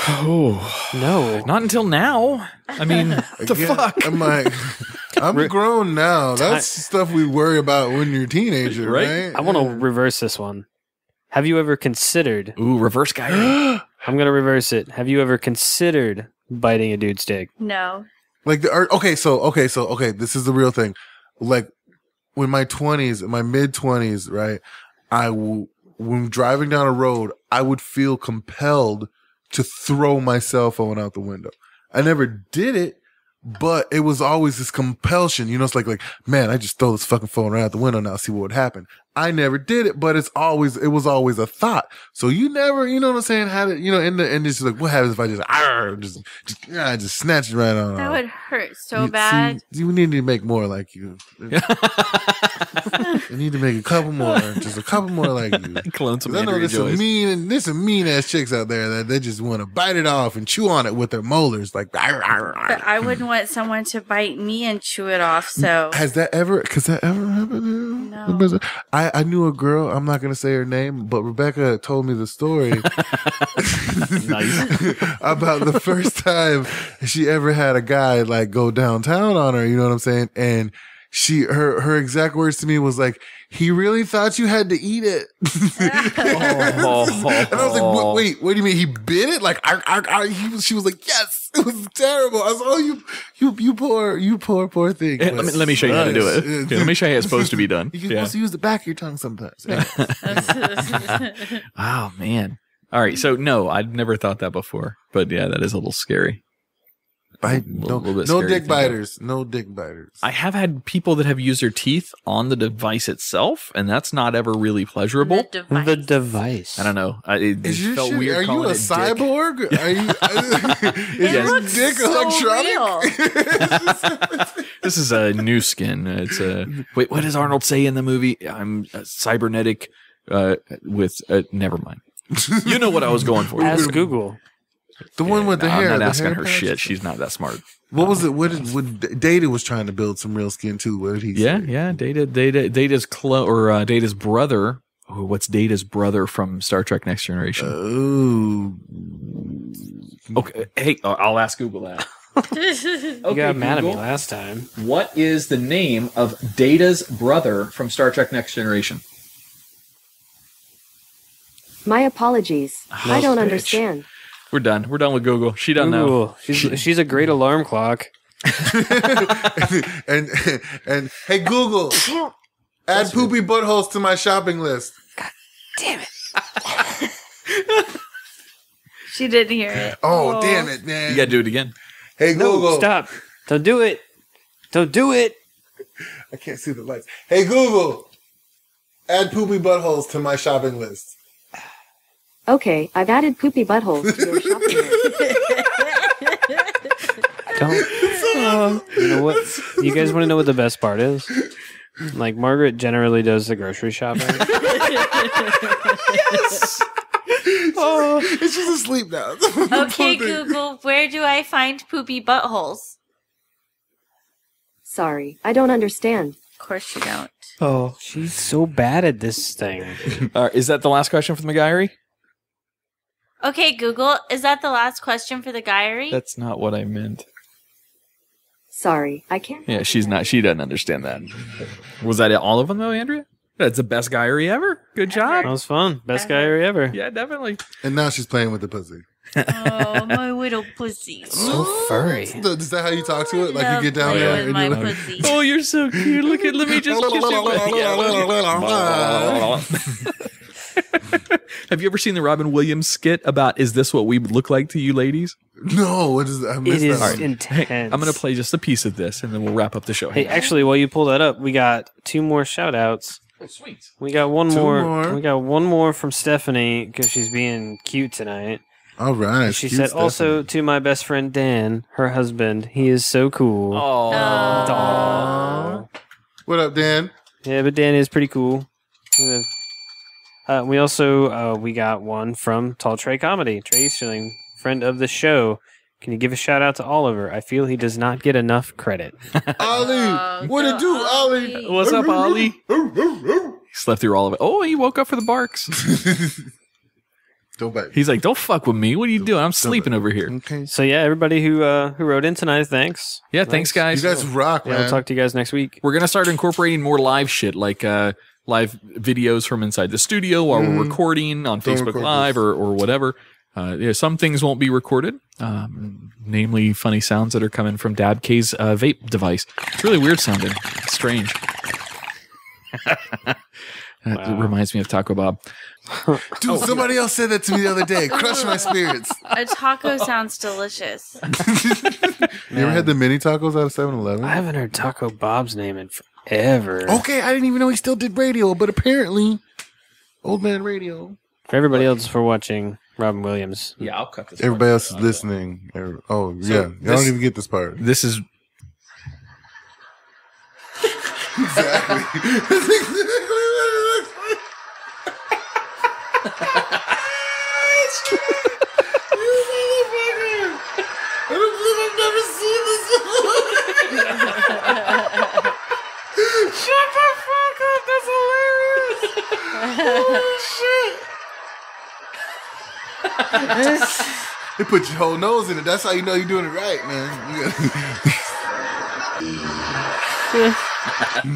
Oh no! Not until now. I mean, the fuck. I'm grown now. That's stuff we worry about when you're a teenager, right? I want to reverse this one. Have you ever considered? Ooh, reverse guy. I'm gonna reverse it. Have you ever considered biting a dude's dick? No. Like okay, this is the real thing. Like when my mid-20s, right? When driving down a road, I would feel compelled to throw my cell phone out the window. I never did it, but it was always this compulsion. You know, it's like, man, I just throw this fucking phone right out the window now, see what would happen. I never did it, but it was always a thought. So you never, you know what I'm saying? How to, you know, and it's just like, what happens if I just snatch it right on? That would hurt so bad. See, you need to make more like you. You need to make a couple more like you. Clone some. I know there's some mean ass chicks out there that they just want to bite it off and chew on it with their molars. Like, but I wouldn't want someone to bite me and chew it off. So has that ever happened? No. I knew a girl, I'm not going to say her name, but Rebecca told me the story about the first time she ever had a guy like go downtown on her, you know what I'm saying? And her exact words to me was like, he really thought you had to eat it. And I was like, wait, what do you mean? He bit it? Like, she was like, yes, it was terrible. I was like, oh, you poor thing. Let me show you how to do it. Yeah, let me show you how it's supposed to be done. You're supposed to use the back of your tongue sometimes. Yeah. Oh, man. All right. So, no, I'd never thought that before. But, yeah, that is a little scary. No dick biters. I have had people that have used their teeth on the device itself, and that's not ever really pleasurable. The device. I don't know. It felt weird. Are you a cyborg? Dick. Are you? Is dick so electronic? Real. This is a new skin. It's a wait. What does Arnold say in the movie? I'm cybernetic. Never mind. You know what I was going for. Ask Google. The one with the hair. I'm not asking her shit. She's not that smart. What was it? What Data was trying to build some real skin too? What did he? Yeah. Data's brother. Oh, what's Data's brother from Star Trek: Next Generation? Oh. Okay. Hey, I'll ask Google that. You got mad at me last time. What is the name of Data's brother from Star Trek: Next Generation? My apologies. I don't understand. We're done. We're done with Google. She doesn't know. She's a great alarm clock. and hey Google, add poopy buttholes to my shopping list. God damn it! She didn't hear it. Oh damn it, man! You gotta do it again. Hey Google, stop! Don't do it! Don't do it! I can't see the lights. Hey Google, add poopy buttholes to my shopping list. Okay, I've added poopy buttholes to your shopping list. You know what? You guys want to know what the best part is? Like, Margaret generally does the grocery shopping. Yes! Oh, it's just asleep now. Okay, Google, where do I find poopy buttholes? Sorry, I don't understand. Of course you don't. Oh, she's so bad at this thing. Is that the last question from the MacGyrie? Okay, Google, is that the last question for the diary? That's not what I meant. Sorry, I can't. Yeah, she's not. She doesn't understand that. Was that all of them, though, Andrea? That's the best diary ever. Good job. That was fun. Best diary ever. Yeah, definitely. And now she's playing with the pussy. Oh, my little pussy. So furry. Is that how you talk to it? Like, you get down there and you're like, oh, you're so cute. Look at, let me just kiss you. Have you ever seen the Robin Williams skit about "Is this what we look like to you, ladies"? No, it is intense. Hey, I'm going to play just a piece of this, and then we'll wrap up the show. Hey, actually, while you pull that up, we got two more shout-outs. Oh, sweet. We got one more. We got one more from Stephanie because she's being cute tonight. All right. She said, Stephanie. Also to my best friend Dan, her husband. He is so cool. Aww. What up, Dan? Yeah, but Dan is pretty cool. We also we got one from Tall Trey Comedy, Trey Easterling, friend of the show. Can you give a shout out to Oliver? I feel he does not get enough credit. Ollie, what to do, Ollie? What's up, Ollie? He slept through all of it. Oh, he woke up for the barks. Don't bite. He's like, don't fuck with me. What are you doing? I'm sleeping over here. Okay. So yeah, everybody who wrote in tonight, thanks. Yeah, thanks guys. You guys rock, man. We'll talk to you guys next week. We're gonna start incorporating more live shit, like live videos from inside the studio while we're recording on Facebook Live or whatever. Some things won't be recorded, namely funny sounds that are coming from Dabbz Kay's vape device. It's really weird sounding. It's strange. It reminds me of Taco Bob. Dude, somebody else said that to me the other day. Crushed my spirits. A taco sounds delicious. You ever had the mini tacos out of 7-Eleven? I haven't heard Taco Bob's name in forever. forever. Okay, I didn't even know he still did radio, but apparently, old man radio. For everybody else, for watching, Robin Williams. Yeah, I'll cut this. Everybody else is listening. Oh, so yeah. I don't even get this part. This is... Exactly. You motherfucker! I don't believe I've never seen this before. Shut the fuck up! That's hilarious! Holy shit! They put your whole nose in it. That's how you know you're doing it right, man.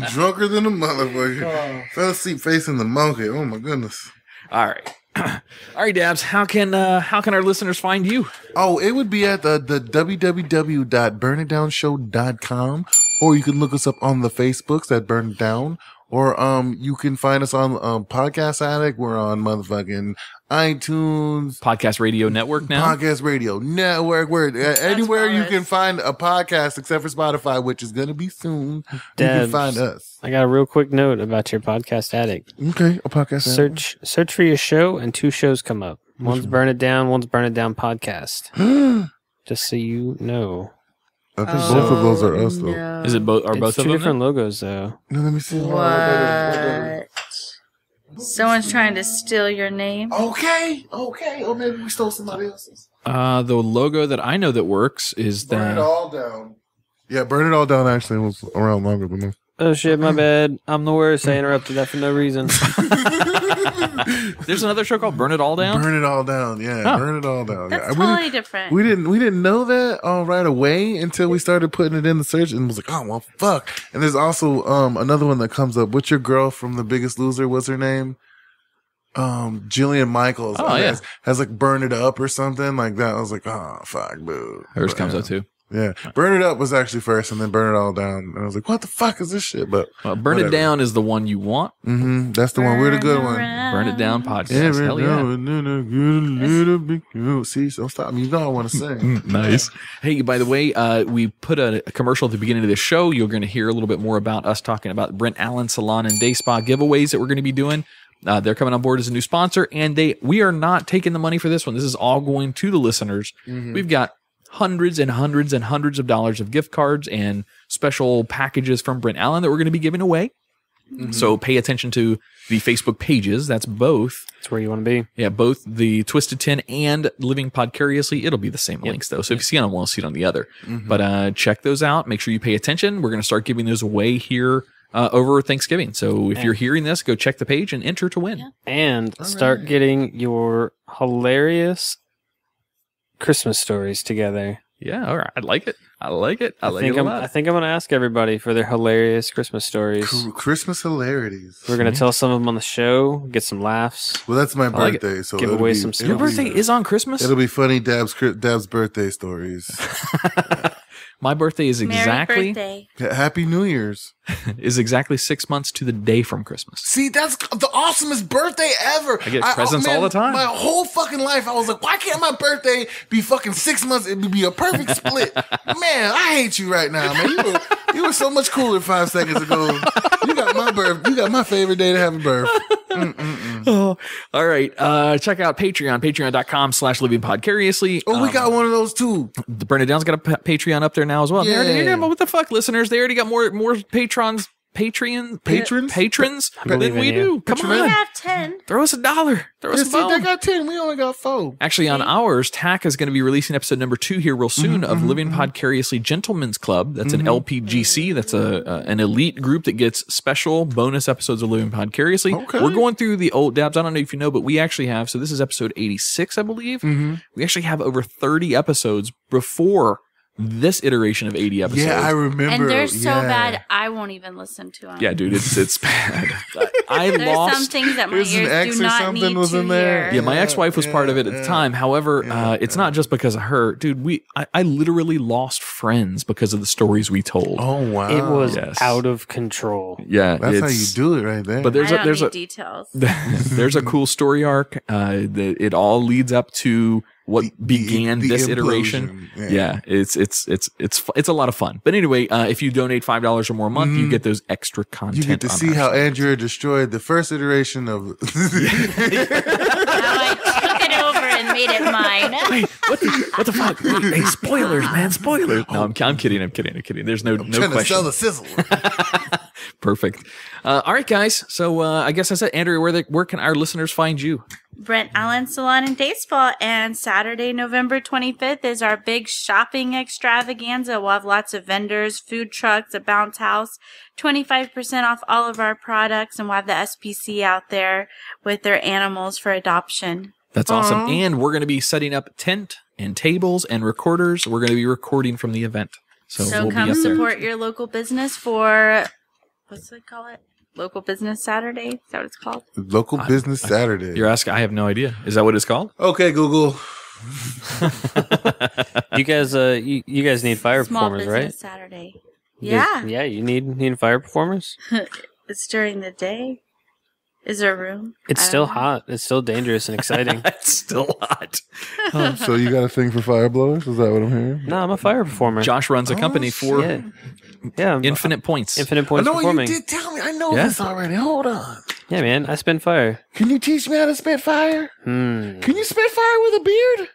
Drunker than a motherfucker. Oh. Fell asleep facing the monkey. Oh my goodness. All right. All right, Dabbz. How can our listeners find you? Oh, it would be at the www.burnitdownshow.com, or you can look us up on the Facebooks at Burn It Down, or you can find us on Podcast Addict. We're on motherfucking iTunes, Podcast Radio Network now. Podcast Radio Network. We're anywhere you can find a podcast except for Spotify, which is going to be soon. Dabbz, you can find us. I got a real quick note about your Podcast Addict. Okay, a podcast. Search for your show, and two shows come up. One's Burn It Down, one's Burn It Down Podcast. Just so you know. I think both of those are us, though. No. Is it both? Are it's both two of them different logos, though? No, let me see. What? Someone's trying to steal your name. Okay. Or maybe we stole somebody else's. The logo that I know that works is that Burn It All Down. Yeah, Burn It All Down actually was around longer than this. Oh shit, my bad. I'm the worst. I interrupted that for no reason. There's another show called Burn It All Down. Burn It All Down, yeah. Oh. Burn It All Down. That's totally different. We didn't know that all right away until we started putting it in the search and was like, oh well, fuck. And there's also another one that comes up. What's your girl from The Biggest Loser? What's her name? Jillian Michaels. Oh yeah, has like Burn It Up or something like that. I was like, oh fuck, boo. Hers comes up too. Yeah, Burn It Up was actually first, and then Burn It All Down. And I was like, what the fuck is this shit? But Burn It Down is the one you want. Mm-hmm. That's the one. We're the good one. Burn It Down podcast. Yeah, hell yeah. See, don't stop me. You know I want to sing. Nice. Hey, by the way, we put a commercial at the beginning of the show. You're going to hear a little bit more about us talking about Brent Allen Salon and Day Spa giveaways that we're going to be doing. They're coming on board as a new sponsor, and we are not taking the money for this one. This is all going to the listeners. Mm-hmm. We've got hundreds and hundreds and hundreds of dollars of gift cards and special packages from Brent Allen that we're going to be giving away. Mm-hmm. So pay attention to the Facebook pages. That's both. That's where you want to be. Yeah, both the Twisted Ten and Living Podcariously. It'll be the same links, though. So if you see it on one, you'll see it on the other. Mm-hmm. But check those out. Make sure you pay attention. We're going to start giving those away here over Thanksgiving. So if you're hearing this, go check the page and enter to win. Yeah. And start getting your hilarious Christmas stories together. Yeah, all right. I like it. I think I'm going to ask everybody for their hilarious Christmas stories. Christmas hilarities. We're going to tell some of them on the show, get some laughs. Well, that's my birthday, so give away some stuff. Your birthday is on Christmas? It'll be funny Dabbz birthday stories. My birthday is exactly... Merry birthday. Happy New Year's. Is exactly 6 months to the day from Christmas. See, that's the awesomest birthday ever. I get presents all the time. My whole fucking life, I was like, why can't my birthday be fucking 6 months? It'd be a perfect split. Man, I hate you right now, man. You were so much cooler 5 seconds ago. You got my birth. You got my favorite day to have a birth. Oh, all right. Check out Patreon, patreon.com/livingpodcariously. Oh, we got one of those too. The Burn It Down's got a Patreon up there now as well. Yeah. What the fuck, listeners? They already got more patrons than we do. Come on. We have 10. Throw us $1. Throw us $1. They got 10. We only got 4. Actually, on ours, Tach is going to be releasing episode number 2 here real soon of Living Podcariously Gentlemen's Club. That's an LPGC. That's an elite group that gets special bonus episodes of Living Podcariously. Okay. We're going through the old Dabbz. I don't know if you know, but we actually have, so this is episode 86, I believe. Mm-hmm. We actually have over 30 episodes before this iteration of 80 episodes. Yeah, I remember. And they're so bad, I won't even listen to them. Yeah, dude, it's bad. I there's lost some things that my ears an ex do or not something need was to in there. Hear. Yeah, my ex-wife was part of it at the time. However, it's not just because of her, dude. I literally lost friends because of the stories we told. Oh wow, it was out of control. Yeah, that's how you do it, right there. But there's details. There's a cool story arc. It all leads up to what began this iteration. Yeah, it's a lot of fun. But anyway, if you donate $5 or more a month, you get those extra content. You get to see how Andrea destroyed the first iteration of. Made it mine. Wait, what the fuck? Hey, spoilers, man, spoilers. No, I'm kidding. There's no question. To sell the sizzle. Perfect. All right, guys. So I guess I said, Andrea, where can our listeners find you? Brent Allen Salon and Day Spa, and Saturday, November 25th is our big shopping extravaganza. We'll have lots of vendors, food trucks, a bounce house, 25% off all of our products, and we'll have the SPCA out there with their animals for adoption. That's awesome. And we're going to be setting up tent and tables and recorders. We're going to be recording from the event. So we'll come support your local business for, what's it call it? Local Business Saturday? Is that what it's called? Local Business Saturday. You're asking. I have no idea. Is that what it's called? Okay, Google. You guys need fire performers, right? Small Business Saturday. Yeah. Yeah, you need fire performers? It's during the day. Is there room? It's still hot. It's still dangerous and exciting. It's still hot. So you got a thing for fire blowers? Is that what I'm hearing? No, I'm a fire performer. Josh runs a company for Infinite Points. Infinite Points performing. You did tell me. I know this already. Hold on. Yeah, man. I spin fire. Can you teach me how to spit fire? Can you spit fire with a beard?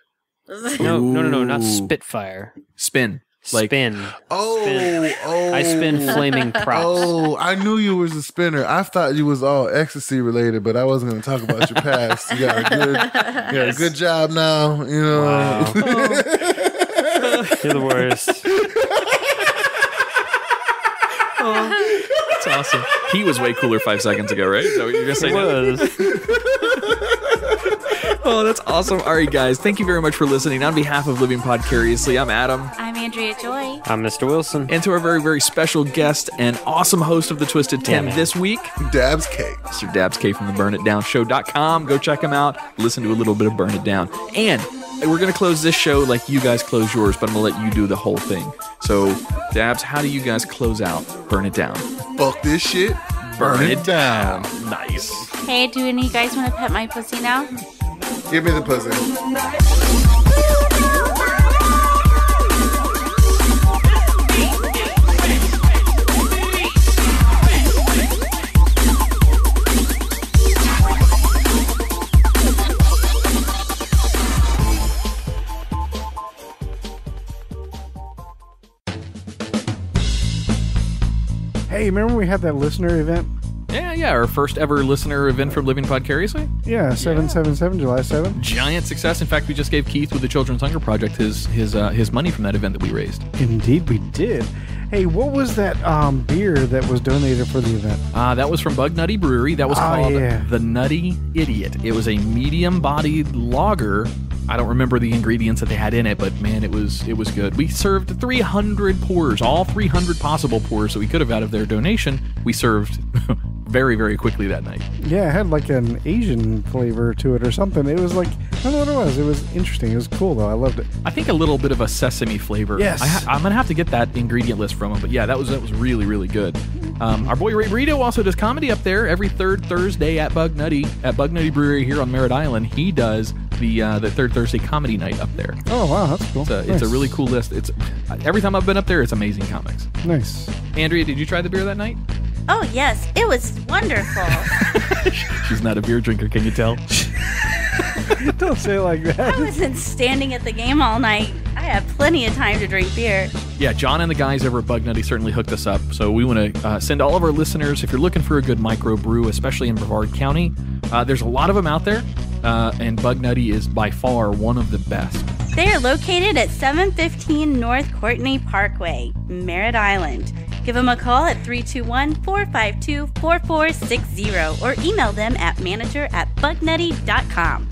No. Not spit fire. Spin. Like, spin. I spin flaming props. Oh, I knew you was a spinner. I thought you was all ecstasy related, but I wasn't going to talk about your past. You got a good job now. You know, wow. You're the worst. That's awesome. He was way cooler 5 seconds ago, right? So you're gonna say he was. Oh, that's awesome. All right, guys. Thank you very much for listening. On behalf of Living Podcariously, I'm Adam. I'm Andrea Joy. I'm Mr. Wilson. And to our very, very special guest and awesome host of the Twisted Ten this week, Dabbz Kay. Mr. Dabbz Kay from the BurnItDownShow.com. Go check him out. Listen to a little bit of Burn It Down. And we're going to close this show like you guys close yours, but I'm going to let you do the whole thing. So, Dabbz, how do you guys close out Burn It Down? Fuck this shit. Burn it down. Nice. Hey, do any of you guys want to pet my pussy now? Give me the pussy. Hey, remember we had that listener event? Yeah, our first ever listener event from Living Podcariously. Yeah, 7/7/7, July 7th. Giant success. In fact, we just gave Keith with the Children's Hunger Project his money from that event that we raised. Indeed, we did. Hey, what was that beer that was donated for the event? That was from Bug Nutty Brewery. That was called the Nutty Idiot. It was a medium-bodied lager. I don't remember the ingredients that they had in it, but man, it was good. We served 300 pours, all 300 possible pours that we could have out of their donation. We served very, very quickly that night. Yeah, it had like an Asian flavor to it or something. It was like, I don't know what it was. It was interesting. It was cool, though. I loved it. I think a little bit of a sesame flavor. Yes. I'm going to have to get that ingredient list from them, but yeah, that was really, really good. Our boy Ray Burrito also does comedy up there every third Thursday at Bug Nutty Brewery here on Merritt Island. He does the third Thursday comedy night up there. Oh, wow, that's cool. It's a really cool list. It's every time I've been up there, it's amazing comics. Nice. Andrea, did you try the beer that night? Oh, yes. It was wonderful. She's not a beer drinker, can you tell? Don't say it like that. I wasn't standing at the game all night. I had plenty of time to drink beer. Yeah, John and the guys over at Bug Nutty certainly hooked us up. So we want to send all of our listeners, if you're looking for a good microbrew, especially in Brevard County, there's a lot of them out there, and Bug Nutty is by far one of the best. They are located at 715 North Courtney Parkway, Merritt Island. Give them a call at 321-452-4460 or email them at manager@bugnutty.com.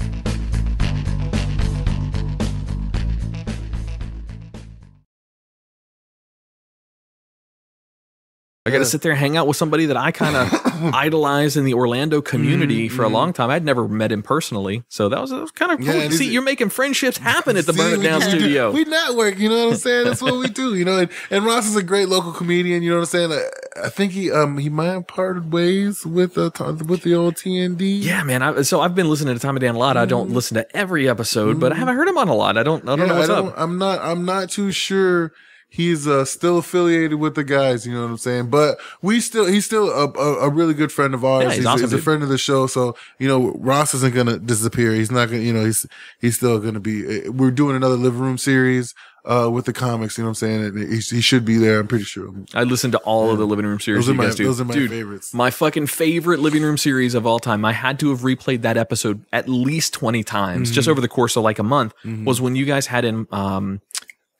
I got to sit there and hang out with somebody that I kind of idolized in the Orlando community for a long time. I'd never met him personally. So that was kind of cool. See, you're making friendships happen at the Burn It Down studio. We network, you know what I'm saying? That's what we do, you know. And Ross is a great local comedian, you know what I'm saying? I think he might have parted ways with the old TND. Yeah, man. So I've been listening to Tom and Dan a lot. I don't listen to every episode, but I haven't heard him on a lot. I don't know what's up. I'm not too sure. He's still affiliated with the guys, you know what I'm saying? But he's still a really good friend of ours. Yeah, he's awesome, a friend of the show. So, you know, Ross isn't going to disappear. He's not going to, you know, he's still going to be, we're doing another living room series, with the comics, you know what I'm saying? And he should be there. I'm pretty sure. I listened to all of the living room series. Those are my favorites. My fucking favorite living room series of all time. I had to have replayed that episode at least 20 times just over the course of like a month was when you guys had in,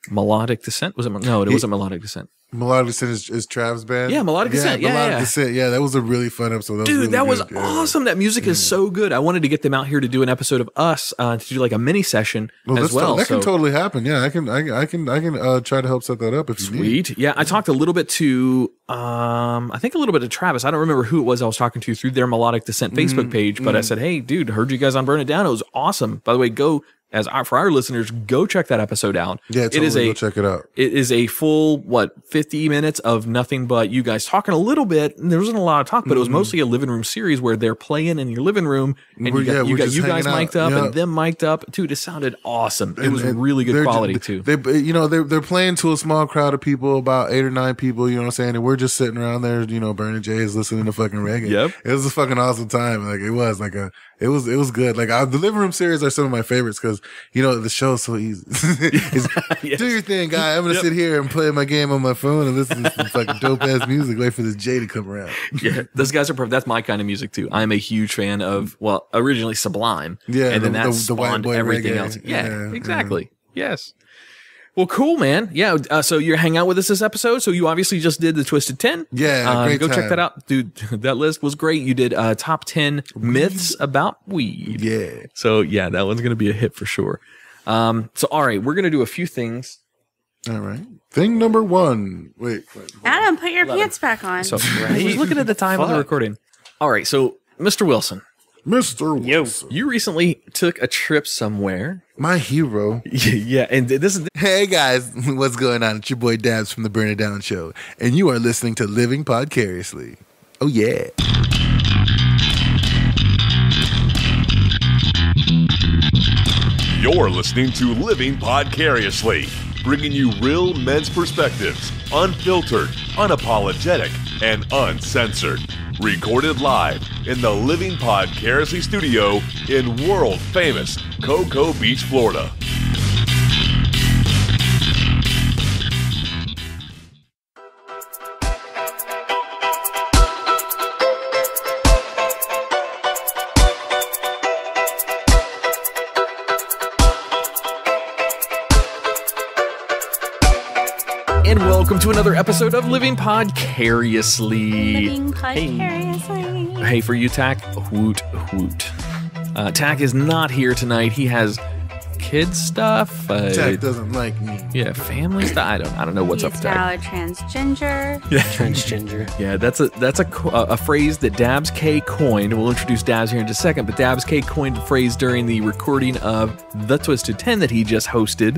Melodic Descent? Was it? No, it wasn't Melodic Descent. Melodic Descent is Trav's band. Yeah, Melodic Descent. Yeah, that was a really fun episode. That was really awesome. That music is so good. I wanted to get them out here to do an episode of us to do like a mini session as well. That can totally happen. Yeah, I can try to help set that up if you need. Yeah, I talked a little bit to I think a little bit to Travis. I don't remember who it was I was talking to through their Melodic Descent Facebook page, but I said, hey, dude, heard you guys on Burn It Down. It was awesome. By the way, for our listeners, go check that episode out. Yeah, totally. Go check it out. It is a full, 50 minutes of nothing but you guys talking a little bit. And there wasn't a lot of talk, but it was mostly a living room series where they're playing in your living room. And you guys mic'd up and them mic'd up. Dude, it sounded awesome. It was really good quality, too. They're playing to a small crowd of people, about 8 or 9 people, you know what I'm saying? And we're just sitting around there, you know, Burn It J's listening to fucking reggae. Yep. It was a fucking awesome time. Like, it was good. Like, the living room series are some of my favorites because, you know, the show's so easy. Yes. Do your thing, guy. I'm going to sit here and play my game on my phone and listen to some fucking dope-ass music. Wait for this Jay to come around. Yeah, those guys are perfect. That's my kind of music, too. I'm a huge fan of, originally Sublime. Yeah. And then that spawned everything else. Yeah, exactly. Yeah. Yes. Well, cool, man. Yeah. So you hang out with us this episode. So you obviously just did the Twisted Ten. Yeah. Great go time. Check that out, dude. That list was great. You did top 10 myths about weed. Yeah. So yeah, that one's gonna be a hit for sure. So all right, we're gonna do a few things. All right. Thing number one. Wait Adam, put your pants back on. So he's looking at the time of the recording. All right. So Mr. Wilson. Mr. Wilson. Yo, you recently took a trip somewhere. My hero. Yeah, and this is... Hey, guys. What's going on? It's your boy Dabbz from the Burn It Down Show, and you are listening to Living Podcariously. Oh, yeah. You're listening to Living Podcariously, bringing you real men's perspectives, unfiltered, unapologetic, and uncensored. Recorded live in the Living Podcariously studio in world-famous Cocoa Beach, Florida. And welcome to another episode of Living Podcariously. Living Podcariously. Hey, for you, Tach. Hoot, hoot. Tach is not here tonight. He has kid stuff. Tach doesn't like me. Yeah, family stuff. I don't know what's up with Tach. He's now a transgender. Yeah, transgender. Yeah, that's a phrase that Dabbz Kay coined. We'll introduce Dabbz here in just a second, but Dabbz Kay coined a phrase during the recording of the Twisted Ten that he just hosted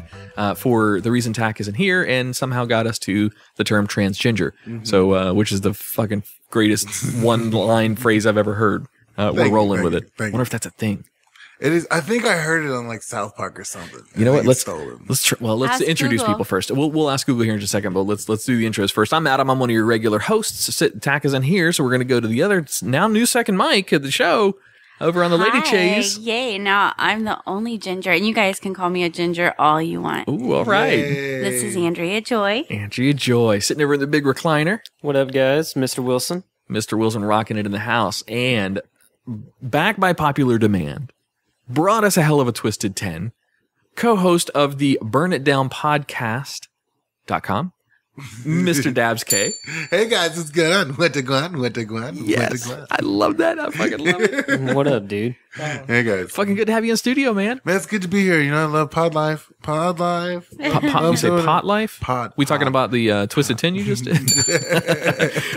for the reason Tach isn't here, and somehow got us to the term transgender. So, which is the fucking greatest one-line phrase I've ever heard. We're rolling with it. I wonder if that's a thing. It is. I think I heard it on like South Park or something. You know what? Let's introduce people first. We'll ask Google here in just a second, but let's do the intros first. I'm Adam. I'm one of your regular hosts. Tach is in here, so we're going to go to the other now new second mic of the show over on the Lady Chase. Yay! Now I'm the only ginger, and you guys can call me a ginger all you want. Ooh, all right. Yay. This is Andrea Joy. Andrea Joy sitting over in the big recliner. What up, guys? Mr. Wilson. Mr. Wilson rocking it in the house, and back by popular demand. Brought us a hell of a Twisted 10, co-host of the Burn It Down podcast.com, Mr. Dabbz Kay. Hey guys, what's going on? Yes, I love that. I fucking love it. What up, dude? Hey guys. Fucking good to have you in studio, man. Man, it's good to be here. You know, I love Pod Life. Pod Life. You say Pot Life? Pod. We talking about the Twisted 10 you just did?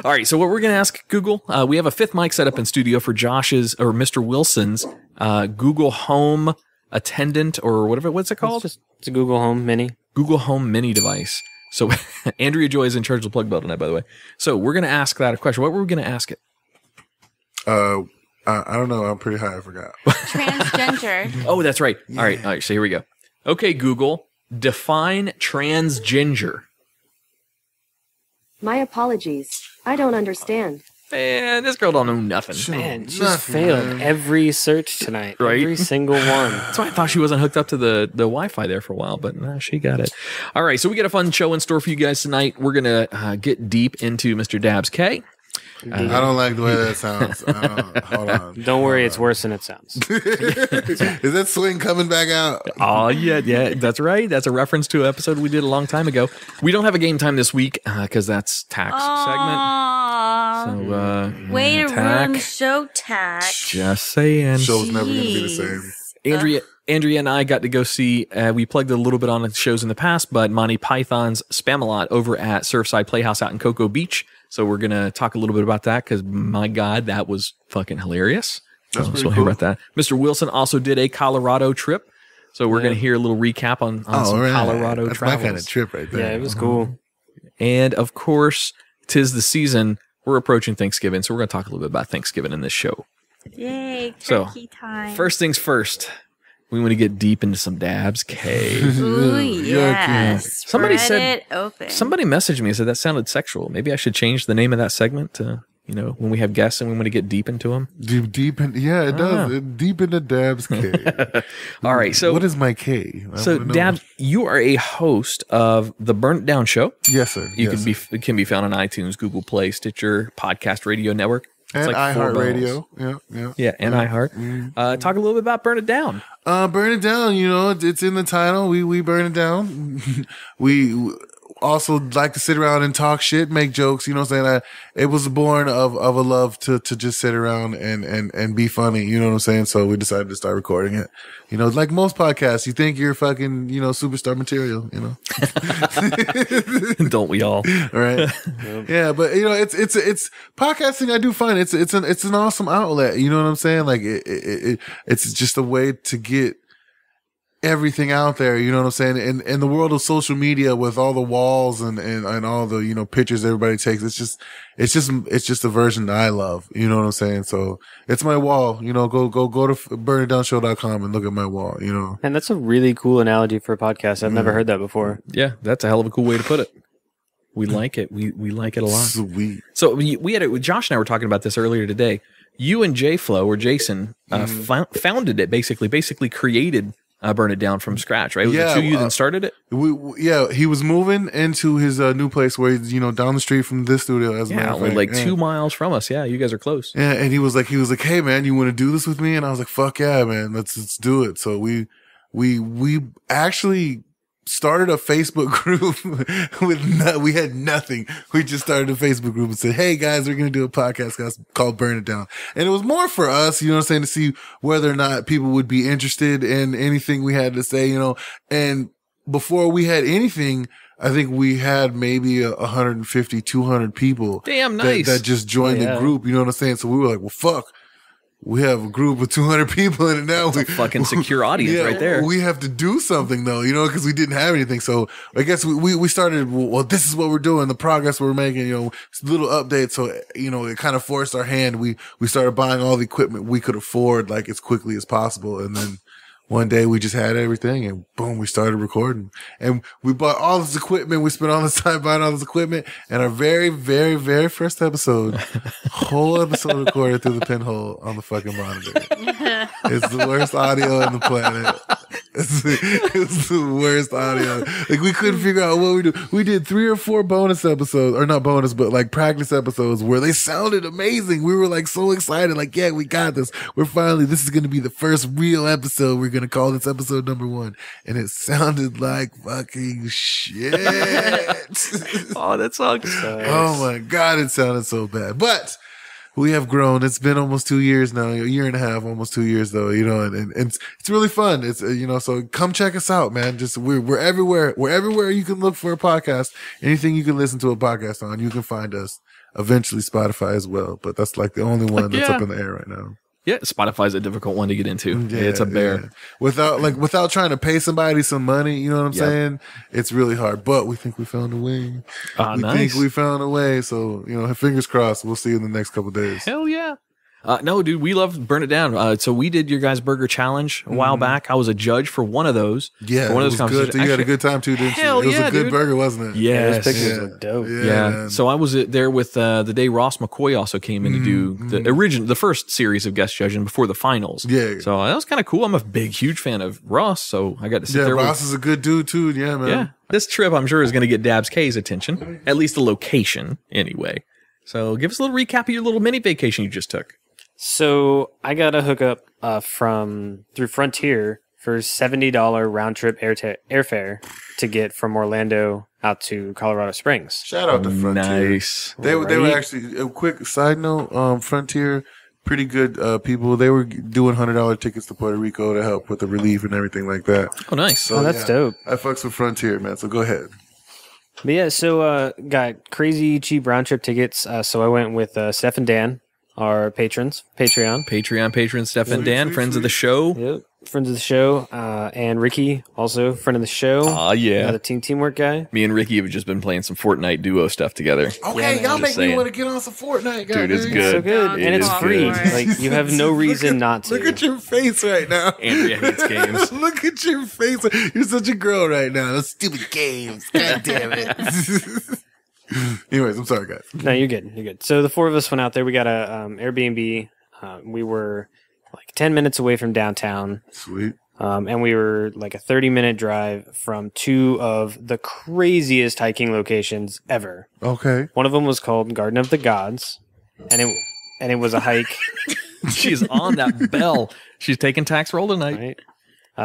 All right, so what we're going to ask Google, we have a fifth mic set up in studio for Josh's or Mr. Wilson's Google Home Attendant or whatever. What's it called? It's a Google Home Mini device. So Andrea Joy is in charge of the plug bell tonight, by the way. So we're going to ask that a question. What were we going to ask it? I don't know. I'm pretty high. I forgot. Transgender. Oh, that's right. Yeah. All right. All right. So here we go. Okay, Google, define transgender. My apologies. I don't understand. Man, this girl don't know nothing. Man, she's failed every search tonight. Right? Every single one. That's why I thought she wasn't hooked up to the Wi-Fi there for a while, but nah, she got it. All right, so we got a fun show in store for you guys tonight. We're going to get deep into Mr. Dabbz Kay. I don't like the way that sounds. Hold on. Don't worry, it's worse than it sounds. Is that swing coming back out? Oh, yeah, yeah, that's right. That's a reference to an episode we did a long time ago. We don't have a game time this week because that's Tach's segment. So, way to ruin the show, Tach. Just saying. Show's never going to be the same. Andrea and I got to go see, we plugged a little bit on shows in the past, but Monty Python's Spamalot over at Surfside Playhouse out in Cocoa Beach. So we're going to talk a little bit about that because, my God, that was fucking hilarious. That's pretty cool. Hear about that. Mr. Wilson also did a Colorado trip. So we're going to hear a little recap on some Colorado travels. That's my kind of trip right there. Yeah, it was cool. And, of course, 'tis the season. We're approaching Thanksgiving, so we're going to talk a little bit about Thanksgiving in this show. Yay, turkey time. First things first. We want to get deep into some Dabbz Kay. Ooh, yes. Somebody said, somebody messaged me and said that sounded sexual. Maybe I should change the name of that segment to, you know, when we have guests and we want to get deep into them. Deep in, yeah, it does. Know. Deep into Dabbz Kay. All right. So what is my K? So Dabbz, you are a host of the Burn It Down show. Yes, sir. You can be found on iTunes, Google Play, Stitcher, Podcast Radio Network. It's and like iHeartRadio. Yeah, and iHeart. Talk a little bit about Burn It Down. Burn It Down, you know, it's in the title. We burn it down. We also like to sit around and talk shit, make jokes, you know what I'm saying? It was born of a love to just sit around and be funny, you know what I'm saying? So we decided to start recording it. You know, like most podcasts, you think you're fucking, you know, superstar material, you know? Don't we all? Right. Yep. Yeah, but you know, it's podcasting. I do find it's an awesome outlet, you know what I'm saying? Like it's just a way to get everything out there, you know what I'm saying? In the world of social media, with all the walls and all the, you know, pictures everybody takes, it's just a version that I love, you know what I'm saying? So it's my wall, you know. Go to burnitdownshow.com and look at my wall, you know. And that's a really cool analogy for a podcast. I've never heard that before. Yeah, that's a hell of a cool way to put it. We like it. We like it a lot. Sweet. So we had it. Josh and I were talking about this earlier today. You and J-Flow, or Jason, founded it, basically created Burn It Down from scratch, right? Was it you then started it? He was moving into his new place where he's, you know, down the street from this studio. As only like 2 miles from us. Yeah, you guys are close. Yeah, and he was like, hey man, you want to do this with me? And I was like, fuck yeah, man, let's do it. So we actually started a Facebook group we had nothing. We just started a Facebook group and said, hey guys, we're going to do a podcast called Burn It Down. And it was more for us, you know what I'm saying, to see whether or not people would be interested in anything we had to say, you know. And before we had anything, I think we had maybe 150, 200 people. Damn, nice. That just joined the group, you know what I'm saying? So we were like, well, fuck. We have a group of 200 people in it now. That's a fucking secure audience right there. We have to do something though, you know, because we didn't have anything. So I guess we started, well, this is what we're doing, the progress we're making, you know, little updates. So, you know, it kind of forced our hand. We started buying all the equipment we could afford, like, as quickly as possible. And then one day we just had everything and boom, we started recording. And we bought all this equipment. We spent all this time buying all this equipment. And our very, very, very first episode, whole episode recorded through the pinhole on the fucking monitor. It's the worst audio on the planet. It's the worst audio. Like, we couldn't figure out what we do. We did 3 or 4 bonus episodes, or not bonus, but like practice episodes where they sounded amazing. We were like so excited. Like, yeah, we got this. We're finally, this is going to be the first real episode. We're going to call this episode number 1. And it sounded like fucking shit. Oh, that sucks. Oh my God, it sounded so bad. But we have grown. It's been almost 2 years now, a year and a half, almost 2 years though, you know, and it's really fun. It's, you know, so come check us out, man. Just, we're everywhere. We're everywhere you can look for a podcast. Anything you can listen to a podcast on, you can find us. Eventually Spotify as well, but that's like the only one that's up in the air right now. Yeah, Spotify's a difficult one to get into. Yeah, it's a bear. Yeah. Without trying to pay somebody some money, you know what I'm saying? It's really hard, but we think we found a way. We think we found a way. So, you know, fingers crossed. We'll see you in the next couple of days. Hell yeah. No, dude, we love Burn It Down. So we did your guys' burger challenge a while back. I was a judge for one of those. Yeah, one of those conversations. So you had a good time too, didn't you? It was a good burger, wasn't it? Yes. Yeah, those pictures are dope. Yeah. So I was there with the day Ross McCoy also came in to do the first series of guest judging before the finals. Yeah. So that was kind of cool. I'm a huge fan of Ross, so I got to sit there. Yeah, Ross is a good dude too. Yeah, man. Yeah. This trip, I'm sure, is going to get Dabbz Kay's attention, at least the location anyway. So give us a little recap of your little mini vacation you just took. So I got a hookup through Frontier for $70 round trip airfare to get from Orlando out to Colorado Springs. Shout out to Frontier. Nice. They were actually, a quick side note, Frontier, pretty good people. They were doing $100 tickets to Puerto Rico to help with the relief and everything like that. Oh, nice. So, that's dope. I fucks with Frontier, man. So go ahead. But yeah, so got crazy cheap round trip tickets. So I went with Steph and Dan. Our patrons, Patreon patrons, Steph and Dan, friends of the show. Yep, friends of the show. And Ricky, also friend of the show. Oh, yeah. Another teamwork guy. Me and Ricky have just been playing some Fortnite duo stuff together. Okay, y'all make me want to get on some Fortnite, guys. Dude, it's good. So good. And it's free. Like, you have no reason not to. Look at your face right now. Andrea hates games. Look at your face. You're such a girl right now. Those stupid games. God damn it. Anyways, I'm sorry, guys. No, you're good. You're good. So the four of us went out there. We got a Airbnb. We were like 10 minutes away from downtown. Sweet. And we were like a 30-minute drive from two of the craziest hiking locations ever. Okay. One of them was called Garden of the Gods, and it was a hike. She's on that bell. She's taking tax roll tonight. Right?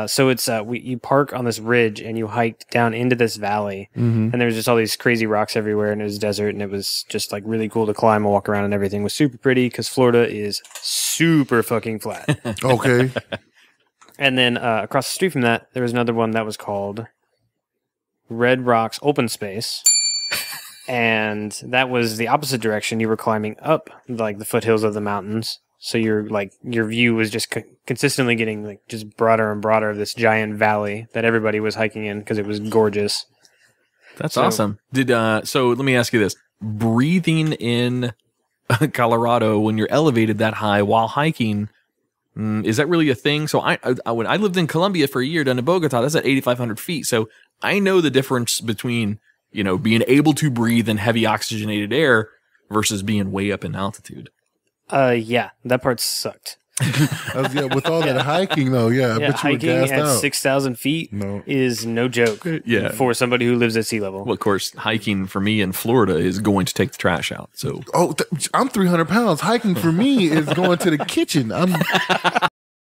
So it's you park on this ridge and you hiked down into this valley, and there was just all these crazy rocks everywhere, and it was desert, and it was just like really cool to climb and walk around, and everything was super pretty because Florida is super fucking flat. Okay. And then across the street from that, there was another one that was called Red Rocks Open Space, and that was the opposite direction. You were climbing up like the foothills of the mountains. So your view was just consistently getting like just broader and broader of this giant valley that everybody was hiking in because it was gorgeous. That's awesome. So let me ask you this: breathing in Colorado when you're elevated that high while hiking, is that really a thing? So when I lived in Colombia for a year down in Bogota, that's at 8,500 feet. So I know the difference between being able to breathe in heavy oxygenated air versus being way up in altitude. Yeah, that part sucked. With all that hiking, though, I bet you were gassed out. Hiking at 6,000 feet is no joke for somebody who lives at sea level. Well, of course, hiking for me in Florida is going to take the trash out. So, I'm 300 pounds. Hiking for me is going to the kitchen. I'm